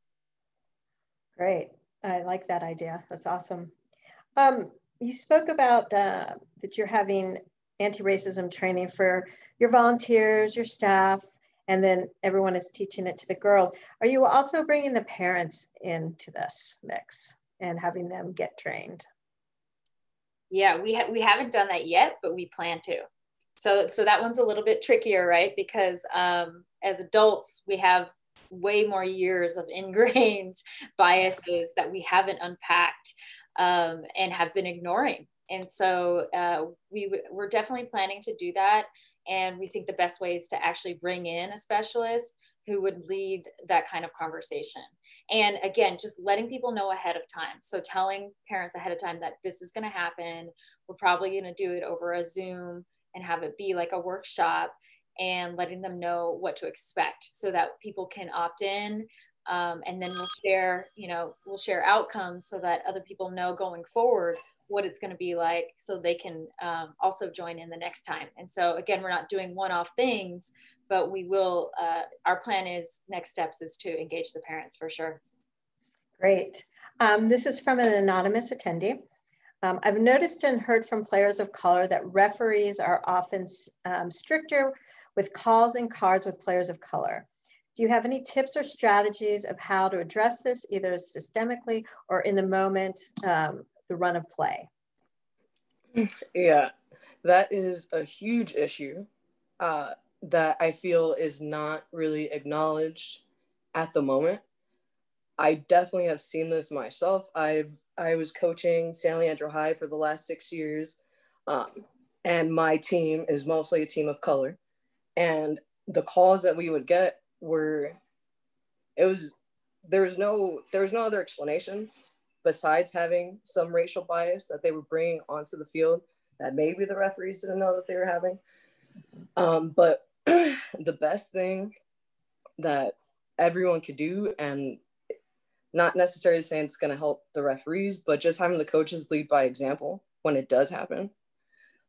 Great. I like that idea. That's awesome. Um, you spoke about uh, that you're having anti-racism training for your volunteers, your staff, and then everyone is teaching it to the girls. Are you also bringing the parents into this mix and having them get trained? Yeah, we, ha we haven't done that yet, but we plan to. So, so that one's a little bit trickier, right? Because um, as adults, we have way more years of ingrained biases that we haven't unpacked um, and have been ignoring. And so uh, we we're definitely planning to do that. And we think the best way is to actually bring in a specialist who would lead that kind of conversation. And again, just letting people know ahead of time. So telling parents ahead of time that this is gonna happen. We're probably gonna do it over a Zoom and have it be like a workshop, and letting them know what to expect so that people can opt in. Um, and then we'll share, you know, we'll share outcomes so that other people know going forward what it's going to be like, so they can um, also join in the next time. And so again, we're not doing one-off things, but we will, uh, our plan is, next steps is to engage the parents for sure. Great. Um, this is from an anonymous attendee. Um, I've noticed and heard from players of color that referees are often um, stricter with calls and cards with players of color. Do you have any tips or strategies of how to address this, either systemically or in the moment, um, the run of play? Yeah, that is a huge issue uh, that I feel is not really acknowledged at the moment. I definitely have seen this myself. I I was coaching San Leandro High for the last six years, um, and my team is mostly a team of color. And the calls that we would get were, it was, there was no, there was no other explanation besides having some racial bias that they were bringing onto the field that maybe the referees didn't know that they were having. Um, but the best thing that everyone could do, and not necessarily saying it's going to help the referees, but just having the coaches lead by example when it does happen,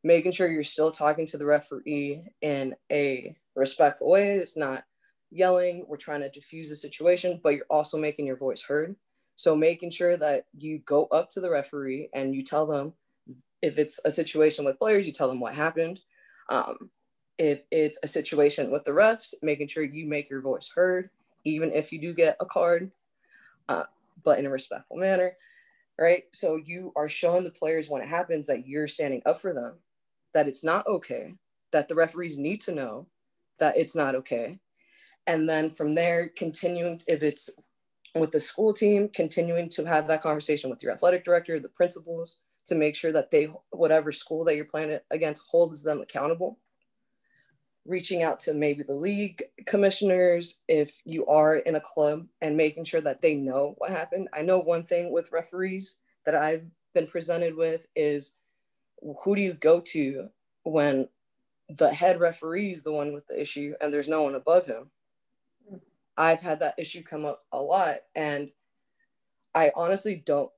making sure you're still talking to the referee in a respectful way. It's not yelling, we're trying to diffuse the situation, but you're also making your voice heard. So making sure that you go up to the referee and you tell them, if it's a situation with players, you tell them what happened. Um, if it's a situation with the refs, making sure you make your voice heard, even if you do get a card, uh, but in a respectful manner, right? So you are showing the players when it happens that you're standing up for them, that it's not okay, that the referees need to know that it's not okay. And then from there, continuing, if it's with the school team, continuing to have that conversation with your athletic director, the principals, to make sure that they, whatever school that you're playing against, holds them accountable. Reaching out to maybe the league commissioners, if you are in a club, and making sure that they know what happened. I know one thing with referees that I've been presented with is, who do you go to when the head referee is the one with the issue and there's no one above him? I've had that issue come up a lot, and I honestly don't,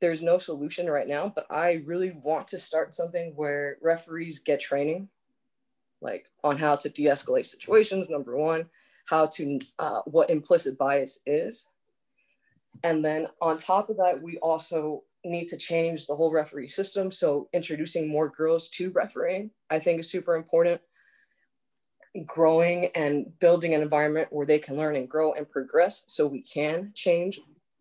there's no solution right now, but I really want to start something where referees get training, like on how to de-escalate situations, number one, how to, uh, what implicit bias is. And then on top of that, we also need to change the whole referee system. So introducing more girls to refereeing, I think, is super important. Growing and building an environment where they can learn and grow and progress, so we can change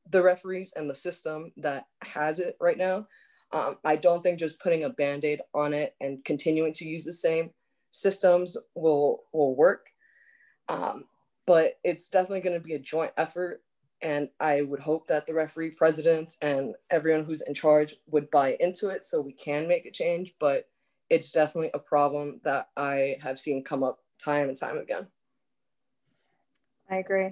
the referees and the system that has it right now. Um, I don't think just putting a Band-Aid on it and continuing to use the same systems will, will work, um, but it's definitely going to be a joint effort And I would hope that the referee presidents and everyone who's in charge would buy into it so we can make a change, but it's definitely a problem that I have seen come up time and time again. I agree.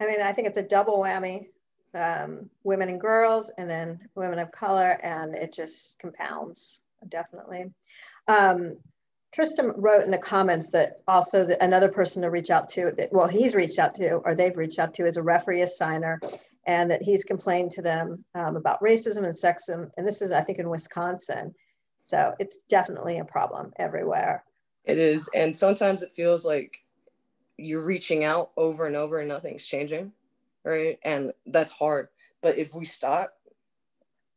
I mean, I think it's a double whammy, um, women and girls, and then women of color, and it just compounds, definitely. Um, Tristan wrote in the comments that also that another person to reach out to, that, well, he's reached out to, or they've reached out to, is a referee assigner, and that he's complained to them um, about racism and sexism. And this is, I think, in Wisconsin. So it's definitely a problem everywhere. It is. And sometimes it feels like you're reaching out over and over and nothing's changing, right? And that's hard. But if we stop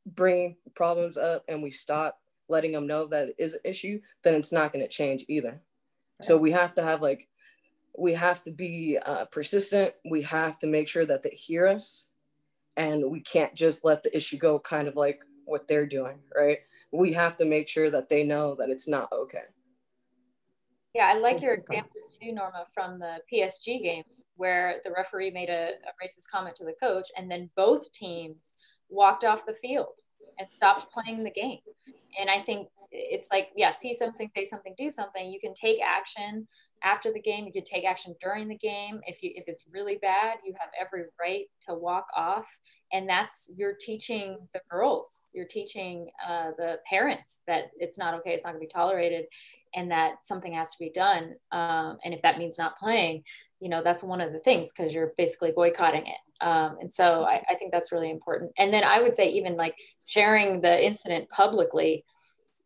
bringing problems up and we stop letting them know that it is an issue, then it's not going to change either. Right. So we have to have like, we have to be uh, persistent. We have to make sure that they hear us, and we can't just let the issue go kind of like what they're doing, right? We have to make sure that they know that it's not okay. Yeah, I like your example too, Norma, from the P S G game where the referee made a, a racist comment to the coach, and then both teams walked off the field and stopped playing the game. And I think it's like, yeah, see something, say something, do something. You can take action after the game. You can take action during the game. If you, if it's really bad, you have every right to walk off. And that's, you're teaching the girls, you're teaching uh, the parents that it's not okay, it's not gonna be tolerated, and that something has to be done. Um, and if that means not playing, you know, that's one of the things, because you're basically boycotting it. Um, and so I, I think that's really important. And then I would say even like sharing the incident publicly,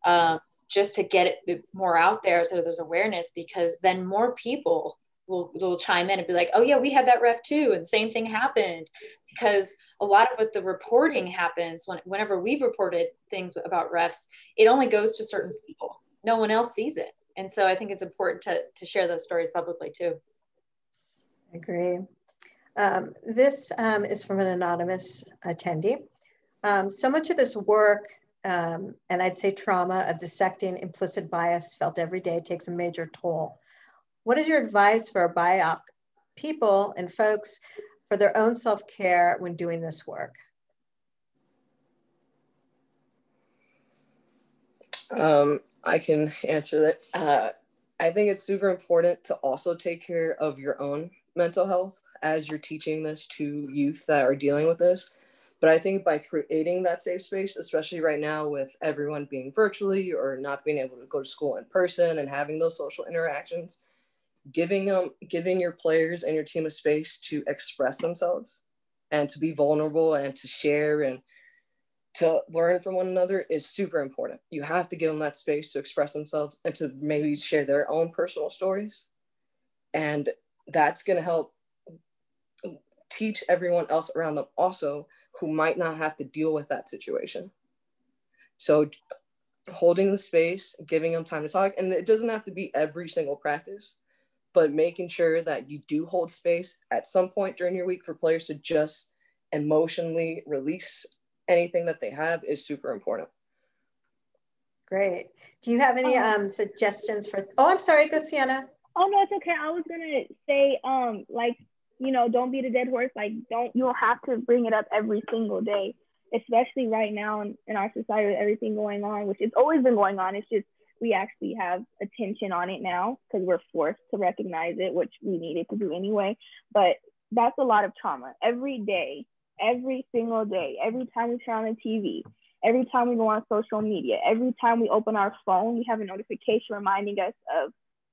uh, just to get it more out there so there's awareness, because then more people will, will chime in and be like, oh yeah, we had that ref too, and the same thing happened. Because a lot of what the reporting happens, when, whenever we've reported things about refs, it only goes to certain people. No one else sees it. And so I think it's important to, to share those stories publicly too. I agree. Um, this um, is from an anonymous attendee. Um, so much of this work, um, and I'd say trauma of dissecting implicit bias felt every day, takes a major toll. What is your advice for B I P O C people and folks for their own self-care when doing this work? Um, I can answer that. Uh, I think it's super important to also take care of your own mental health as you're teaching this to youth that are dealing with this. But I think by creating that safe space, especially right now with everyone being virtually or not being able to go to school in person and having those social interactions, giving them, giving your players and your team a space to express themselves and to be vulnerable and to share and to learn from one another is super important. You have to give them that space to express themselves and to maybe share their own personal stories. And that's going to help teach everyone else around them also, who might not have to deal with that situation. So holding the space, giving them time to talk, and it doesn't have to be every single practice, but making sure that you do hold space at some point during your week for players to just emotionally release anything that they have is super important. Great. Do you have any um, um, suggestions for, oh, I'm sorry, go Sienna. Oh no, it's okay. I was gonna say, um, like, you know, don't beat a dead horse. Like, don't, you don't have to bring it up every single day, especially right now in, in our society with everything going on, which it's always been going on. It's just, we actually have attention on it now because we're forced to recognize it, which we needed to do anyway. But that's a lot of trauma every day. Every single day, every time we turn on the T V, every time we go on social media, every time we open our phone, we have a notification reminding us of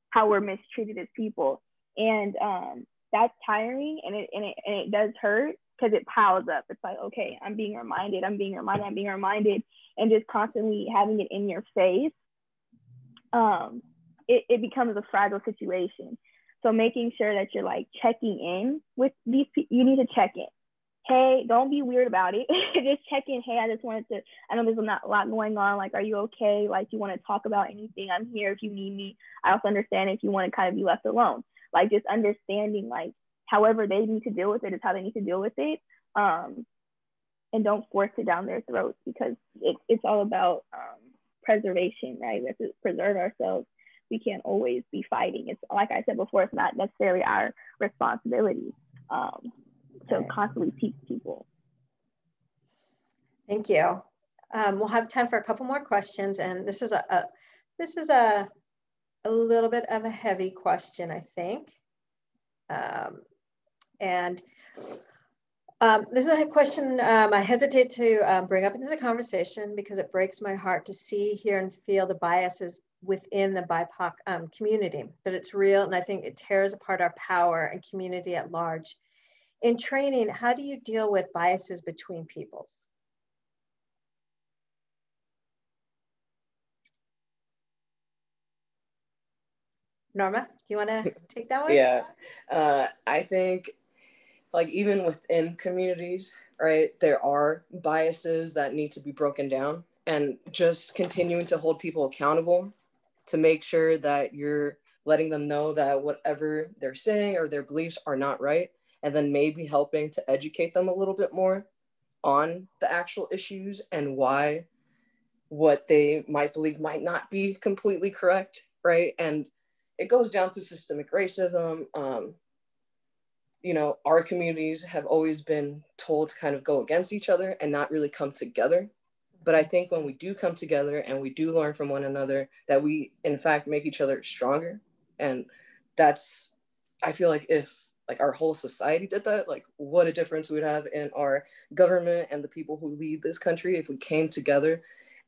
how we're mistreated as people. And um, that's tiring, and it, and it, and it does hurt because it piles up. It's like, okay, I'm being reminded, I'm being reminded, I'm being reminded, and just constantly having it in your face, um, it, it becomes a fragile situation. So making sure that you're like checking in with these people, you need to check in. Hey, don't be weird about it. Just check in. Hey, I just wanted to, I know there's not a lot going on. Like, are you okay? Like, you want to talk about anything? I'm here if you need me. I also understand if you want to kind of be left alone. Like, just understanding, like, however they need to deal with it is how they need to deal with it. Um, and don't force it down their throats, because it, it's all about um, preservation, right? We have to preserve ourselves. We can't always be fighting. It's like I said before, it's not necessarily our responsibility. Um, to constantly teach people. Thank you. Um, we'll have time for a couple more questions, and this is a, a this is a a little bit of a heavy question, I think. Um, and um, this is a question um, I hesitate to um, bring up into the conversation because it breaks my heart to see, hear, and feel the biases within the B I P O C um, community, but it's real, and I think it tears apart our power and community at large. In training, how do you deal with biases between peoples? Norma, do you want to take that one? Yeah, uh, I think like even within communities, right, there are biases that need to be broken down, and just continuing to hold people accountable to make sure that you're letting them know that whatever they're saying or their beliefs are not right, and then maybe helping to educate them a little bit more on the actual issues and why what they might believe might not be completely correct, right? And it goes down to systemic racism. Um, you know, our communities have always been told to kind of go against each other and not really come together. But I think when we do come together and we do learn from one another, that we in fact make each other stronger. And that's, I feel like if like our whole society did that, like what a difference we'd have in our government and the people who lead this country if we came together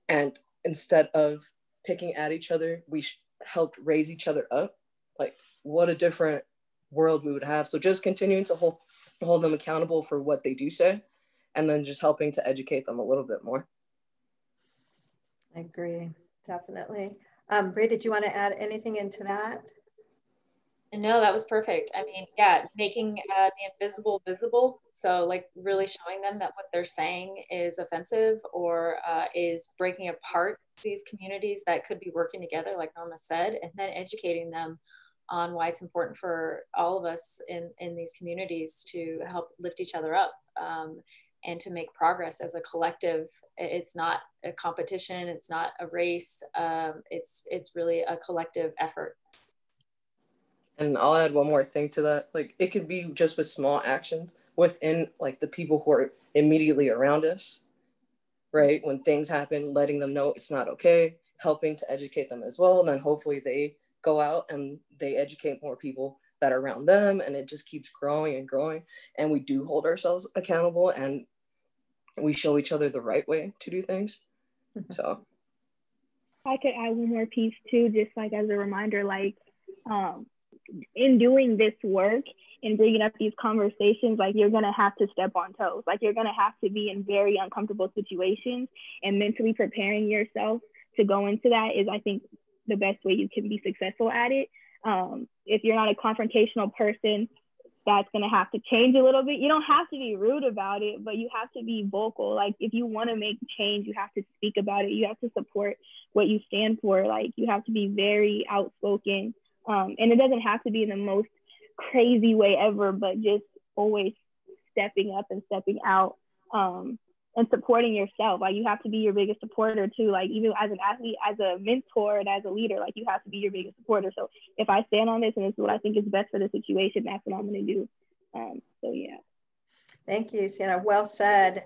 and instead of picking at each other, we helped raise each other up. Like what a different world we would have. So just continuing to hold hold them accountable for what they do say, and then just helping to educate them a little bit more. I agree, definitely. Um, Bri, did you want to add anything into that? No, that was perfect. I mean, yeah, making uh, the invisible visible. So like really showing them that what they're saying is offensive or uh, is breaking apart these communities that could be working together, like Norma said, and then educating them on why it's important for all of us in, in these communities to help lift each other up um, and to make progress as a collective. It's not a competition. It's not a race. Um, it's, it's really a collective effort. And I'll add one more thing to that. Like it could be just with small actions within like the people who are immediately around us, right? When things happen, letting them know it's not okay, helping to educate them as well. And then hopefully they go out and they educate more people that are around them, and it just keeps growing and growing. And we do hold ourselves accountable and we show each other the right way to do things, so. I could add one more piece too, just like as a reminder, like, um, in doing this work and bringing up these conversations, like you're going to have to step on toes. Like you're going to have to be in very uncomfortable situations, and mentally preparing yourself to go into that is, I think, the best way you can be successful at it. Um, if you're not a confrontational person, that's going to have to change a little bit. You don't have to be rude about it, but you have to be vocal. Like if you want to make change, you have to speak about it. You have to support what you stand for. Like you have to be very outspoken. Um, and it doesn't have to be in the most crazy way ever, but just always stepping up and stepping out um, and supporting yourself. Like you have to be your biggest supporter too. Like even as an athlete, as a mentor, and as a leader, like you have to be your biggest supporter. So if I stand on this and this is what I think is best for the situation, that's what I'm going to do. Um, so yeah. Thank you, Sienna. Well said.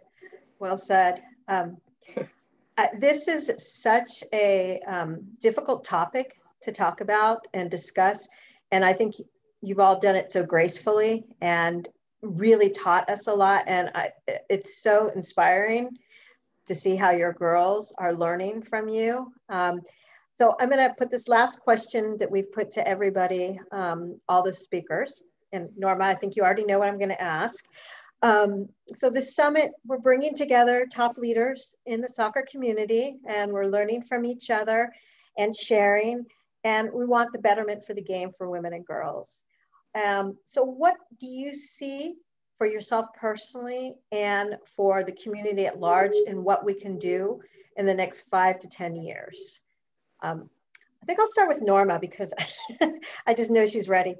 Well said. Um, uh, this is such a um, difficult topic to talk about and discuss. And I think you've all done it so gracefully and really taught us a lot. And I, it's so inspiring to see how your girls are learning from you. Um, so I'm gonna put this last question that we've put to everybody, um, all the speakers. And Norma, I think you already know what I'm gonna ask. Um, so this summit, we're bringing together top leaders in the soccer community, and we're learning from each other and sharing. And we want the betterment for the game for women and girls. Um, so what do you see for yourself personally and for the community at large, and what we can do in the next five to ten years? Um, I think I'll start with Norma because I just know she's ready.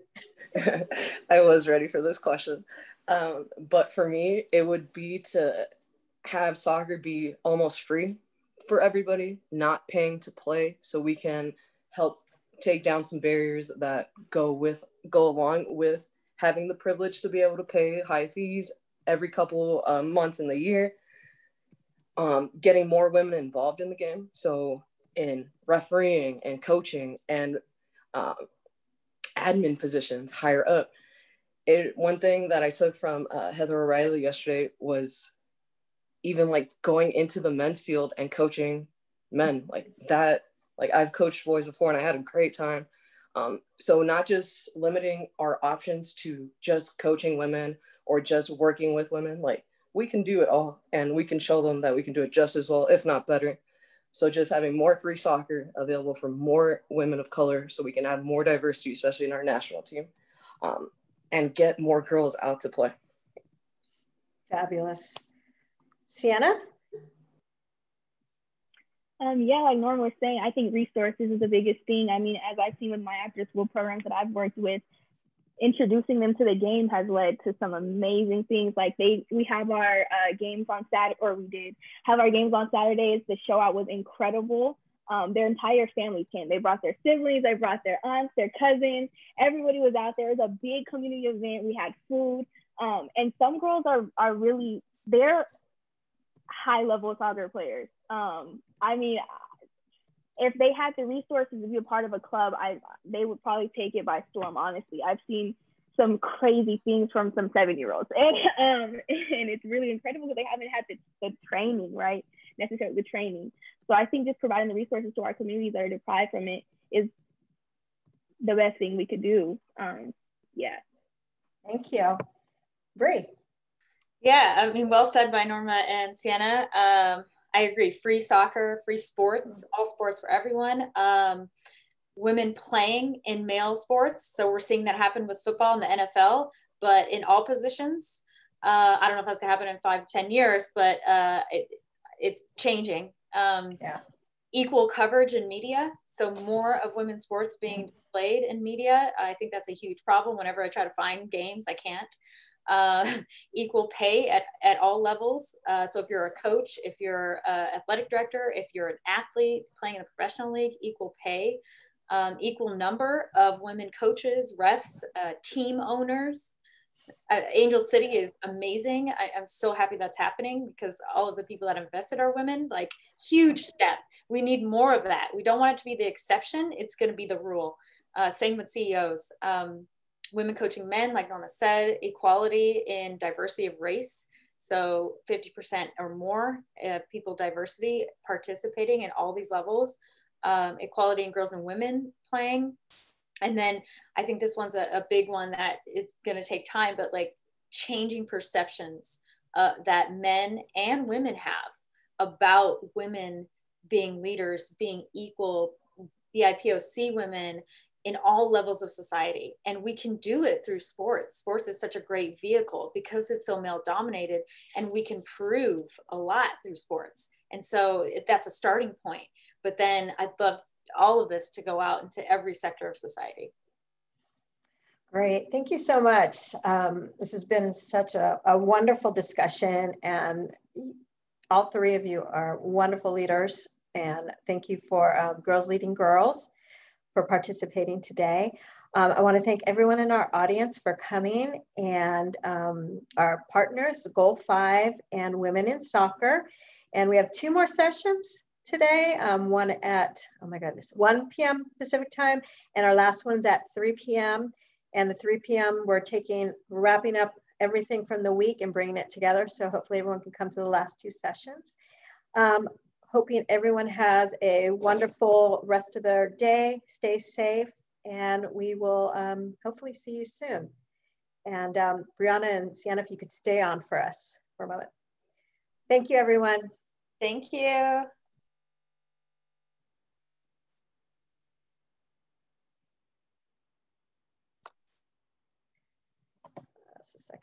I was ready for this question. Um, but for me, it would be to have soccer be almost free for everybody, not paying to play, so we can help take down some barriers that go with go along with having the privilege to be able to pay high fees every couple um, months in the year, um, getting more women involved in the game. So in refereeing and coaching and um, admin positions higher up. It, one thing that I took from uh, Heather O'Reilly yesterday was even like going into the men's field and coaching men like that. Like I've coached boys before and I had a great time. Um, so not just limiting our options to just coaching women or just working with women, like we can do it all and we can show them that we can do it just as well, if not better. So just having more free soccer available for more women of color so we can add more diversity, especially in our national team, um, and get more girls out to play. Fabulous. Sienna? Um, yeah, like Norma was saying, I think resources is the biggest thing. I mean, as I've seen with my after school programs that I've worked with, introducing them to the game has led to some amazing things. Like they, we have our uh, games on Saturday, or we did have our games on Saturdays. The show out was incredible. Um, their entire family came. They brought their siblings, they brought their aunts, their cousins. Everybody was out there. It was a big community event. We had food. Um, and some girls are, are really, they're high level soccer players. Um, I mean, if they had the resources to be a part of a club, I they would probably take it by storm, honestly. I've seen some crazy things from some seven-year-olds. And, um, and it's really incredible because they haven't had the, the training, right? Necessarily the training. So I think just providing the resources to our communities that are deprived from it is the best thing we could do. Um, yeah. Thank you. Bree. Yeah, I mean, well said by Norma and Sienna. Um, I agree, free soccer, free sports, all sports for everyone. Um, women playing in male sports. So we're seeing that happen with football in the N F L, but in all positions. Uh, I don't know if that's gonna happen in five, ten years, but uh, it, it's changing. Um, yeah. Equal coverage in media. So more of women's sports being played in media. I think that's a huge problem. Whenever I try to find games, I can't. Uh, equal pay at, at all levels. Uh, so if you're a coach, if you're an athletic director, if you're an athlete playing in the professional league, equal pay, um, equal number of women coaches, refs, uh, team owners. Uh, Angel City is amazing. I, I'm so happy that's happening because all of the people that invested are women, like huge step. We need more of that. We don't want it to be the exception. It's going to be the rule. Uh, same with C E Os. Um, Women coaching men, like Norma said, equality in diversity of race. So fifty percent or more uh, people diversity participating in all these levels, um, equality in girls and women playing. And then I think this one's a, a big one that is gonna take time, but like changing perceptions uh, that men and women have about women being leaders, being equal, B I P O C women, in all levels of society. And we can do it through sports. Sports is such a great vehicle because it's so male dominated and we can prove a lot through sports. And so that's a starting point. But then I'd love all of this to go out into every sector of society. Great, thank you so much. Um, this has been such a, a wonderful discussion and all three of you are wonderful leaders. And thank you for um, Girls Leading Girls for participating today. Um, I wanna thank everyone in our audience for coming and um, our partners, Goal five and Women in Soccer. And we have two more sessions today, um, one at, oh my goodness, one p m Pacific time, and our last one's at three p m And the three p m we're taking, wrapping up everything from the week and bringing it together. So hopefully everyone can come to the last two sessions. Um, Hoping everyone has a wonderful rest of their day. Stay safe, and we will um, hopefully see you soon. And um, Brianna and Sienna, if you could stay on for us for a moment. Thank you, everyone. Thank you. Just a second.